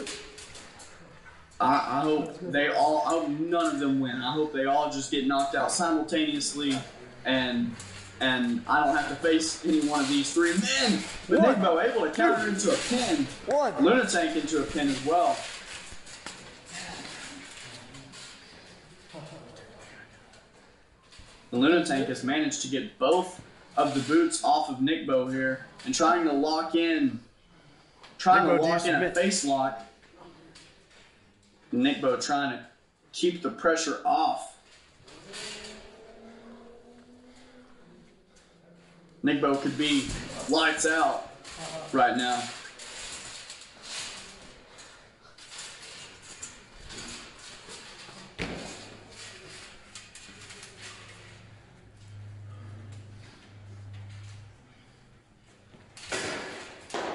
I hope they all, I hope none of them win. I hope they all just get knocked out simultaneously, and I don't have to face any one of these three men. But Nickbo able to counter into a pin. Lunatank into a pin as well. The Lunatank has managed to get both of the boots off of Nickbo here, and trying to lock in, a face lock. Nickbo trying to keep the pressure off. Nickbo could be lights out right now.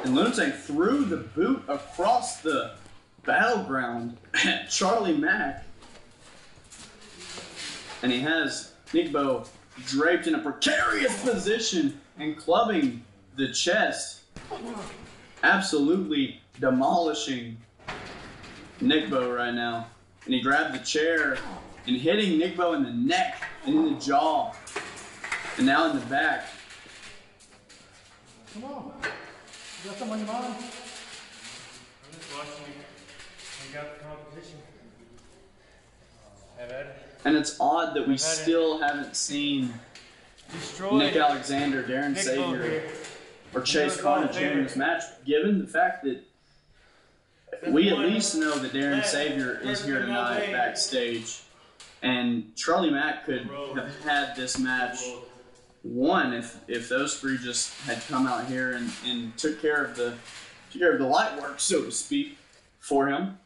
And Lunatank threw the boot across the battleground at Charlie Mack. And he has Nickbo draped in a precarious position and clubbing the chest. Absolutely demolishing Nickbo right now. And he grabbed the chair and hitting Nickbo in the neck and in the jaw. And now in the back. Come on. You got something on your mind? I'm just watching you. Got the competition. And it's odd that we still haven't seen Nick Alexander, Darren Savior, or Chase Carnage in this match, given the fact that we at least know that Darren Savior is here tonight backstage. And Charlie Mack could have had this match won if those three just had come out here and took care of the light work, so to speak, for him.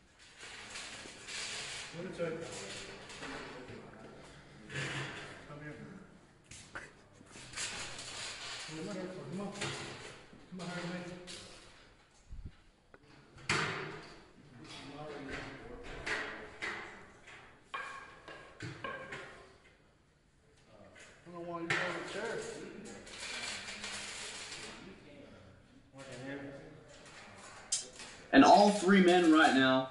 And all three men right now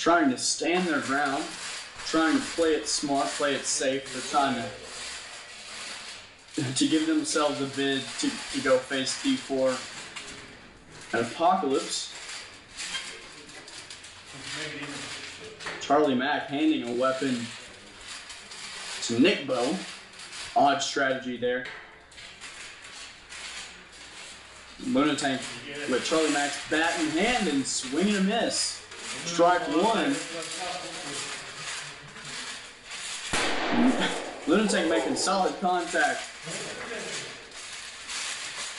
trying to stand their ground, trying to play it smart, play it safe. They're trying to give themselves a bid to go face D4 and Apocalypse. Charlie Mack handing a weapon to Nickbo. Odd strategy there. Lunatank with Charlie Mack's bat in hand and swing and a miss. Strike 1. Lunatank making solid contact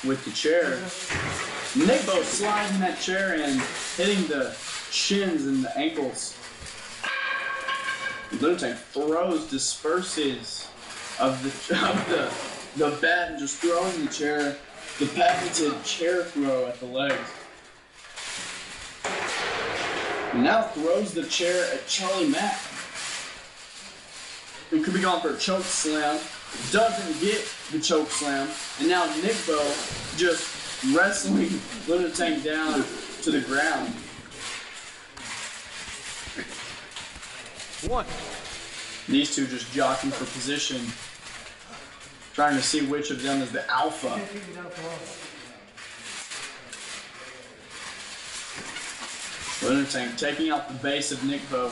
with the chair. Nickbo sliding that chair and hitting the shins and the ankles. Lunatank throws disperses of the bat and just throwing the chair, the patented chair throw at the legs. And now throws the chair at Charlie Mack. It could be going for a choke slam. Doesn't get the choke slam. And now Nickbo just wrestling Lunatank down to the ground. 1. These two just jockeying for position, trying to see which of them is the alpha. Lunatank taking out the base of Nickbo.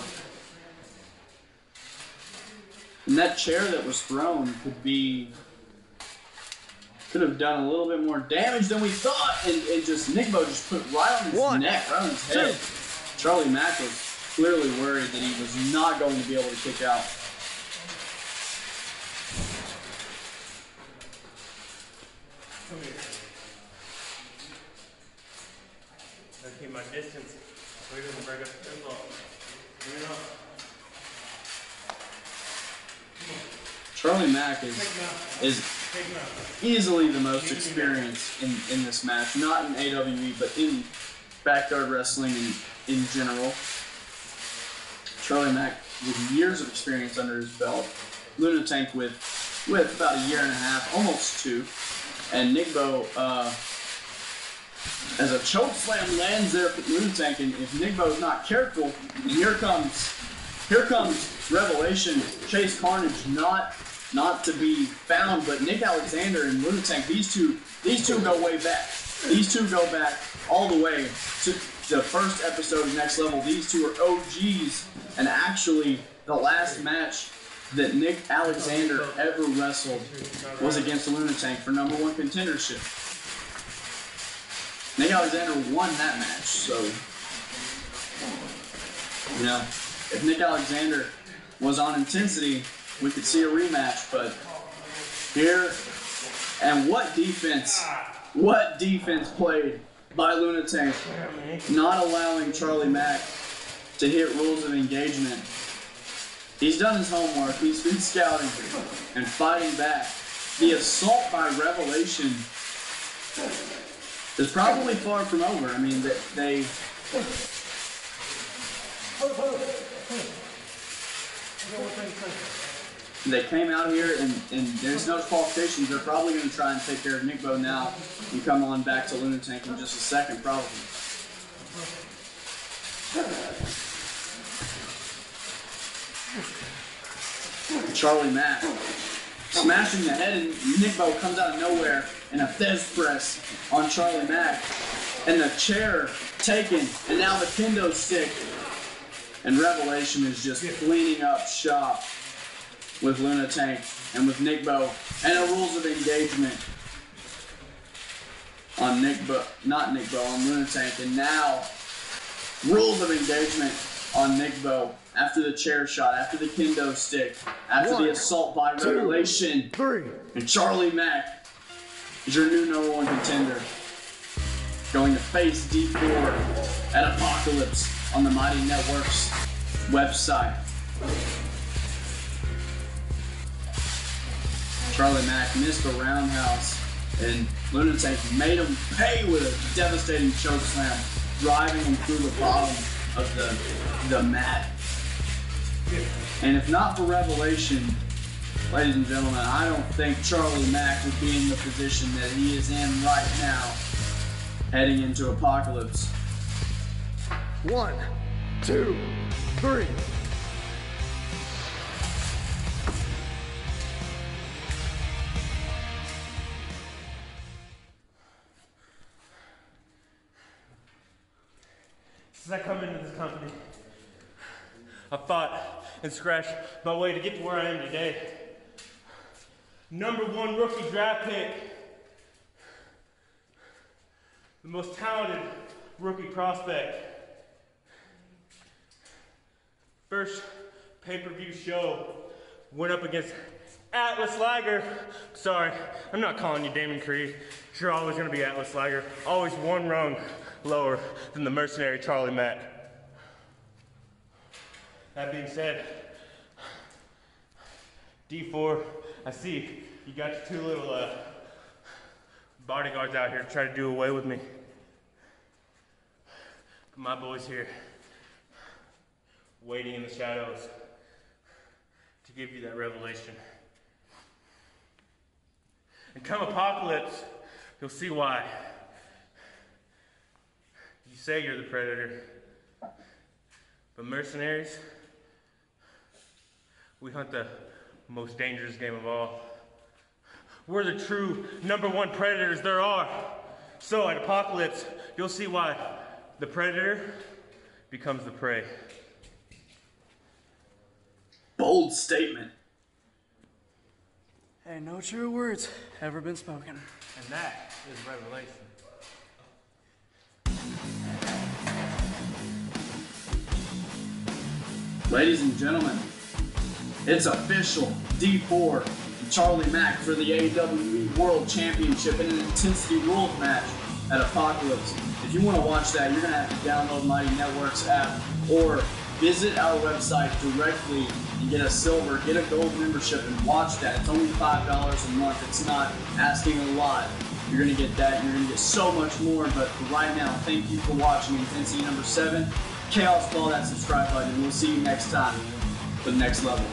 And that chair that was thrown could have done a little bit more damage than we thought, and just Nickbo just put right on his neck, right on his head. 2. Charlie Mack was clearly worried that he was not going to be able to kick out. Okay, my distance. We're going to break up the pinball. Bring it up. Charlie Mack is easily the most experienced in this match, not in AWE, but in backyard wrestling in general. Charlie Mack with years of experience under his belt. Lunatank with about 1.5 years, almost 2. And Nickbo, as a choke slam lands there for Lunatank, and if Nickbo's not careful, and here comes Revelation, Chase Carnage, not to be found, but Nick Alexander and Lunatank, these two go way back. These two go back all the way to the first episode of Next Level. These two are OGs, and actually the last match that Nick Alexander ever wrestled was against Lunatank for #1 contendership. Nick Alexander won that match, so, you know, if Nick Alexander was on Intensity, we could see a rematch, but here, and what defense played by Lunatank, not allowing Charlie Mack to hit rules of engagement. He's done his homework, he's been scouting and fighting back. The assault by Revelation is probably far from over. I mean, they they came out here, and there's no qualifications. They're probably going to try and take care of Nickbo now and come on back to Lunatank in just a second, probably. Charlie Mack smashing the head, and Nickbo comes out of nowhere in a Fez press on Charlie Mack. And the chair taken, and now the kendo stick. And Revelation is just cleaning up shop with Lunatank and with Nickbo, and a rules of engagement on Nickbo, not Nickbo, on Lunatank, and now rules of engagement on Nickbo after the chair shot, after the kendo stick, after the assault by Revelation. 2, 3. And Charlie Mack is your new #1 contender, going to face D4 at Apocalypse on the Mighty Networks website. Charlie Mack missed the roundhouse, and Lunatank made him pay with a devastating choke slam, driving him through the bottom of the mat. And if not for Revelation, ladies and gentlemen, I don't think Charlie Mack would be in the position that he is in right now, heading into Apocalypse. 1, 2, 3. Since I come into this company, I've fought and scratched my way to get to where I am today. #1 rookie draft pick. The most talented rookie prospect. First pay-per-view show. Went up against Atlas Liger. Sorry, I'm not calling you Damon Kreed. You're always gonna be Atlas Liger. Always one rung lower than the mercenary Charlie Mack. That being said, D4, I see you got your two little bodyguards out here to try to do away with me. But my boy's here, waiting in the shadows to give you that revelation. And come Apocalypse, you'll see why. You say you're the predator, but mercenaries, we hunt the most dangerous game of all. We're the true #1 predators there are. So at Apocalypse, you'll see why the predator becomes the prey. Bold statement. Hey, no true words ever been spoken. And that is Revelation. Ladies and gentlemen, it's official. D4 and Charlie Mack for the AWE World Championship in an Intensity Rules match at Apocalypse. If you want to watch that, you're going to have to download Mighty Networks app or visit our website directly and get a silver, get a gold membership and watch that. It's only $5 a month. It's not asking a lot. You're going to get that. You're going to get so much more. But for right now, thank you for watching Intensity #7. Chaos, follow that subscribe button. We'll see you next time for the Next Level.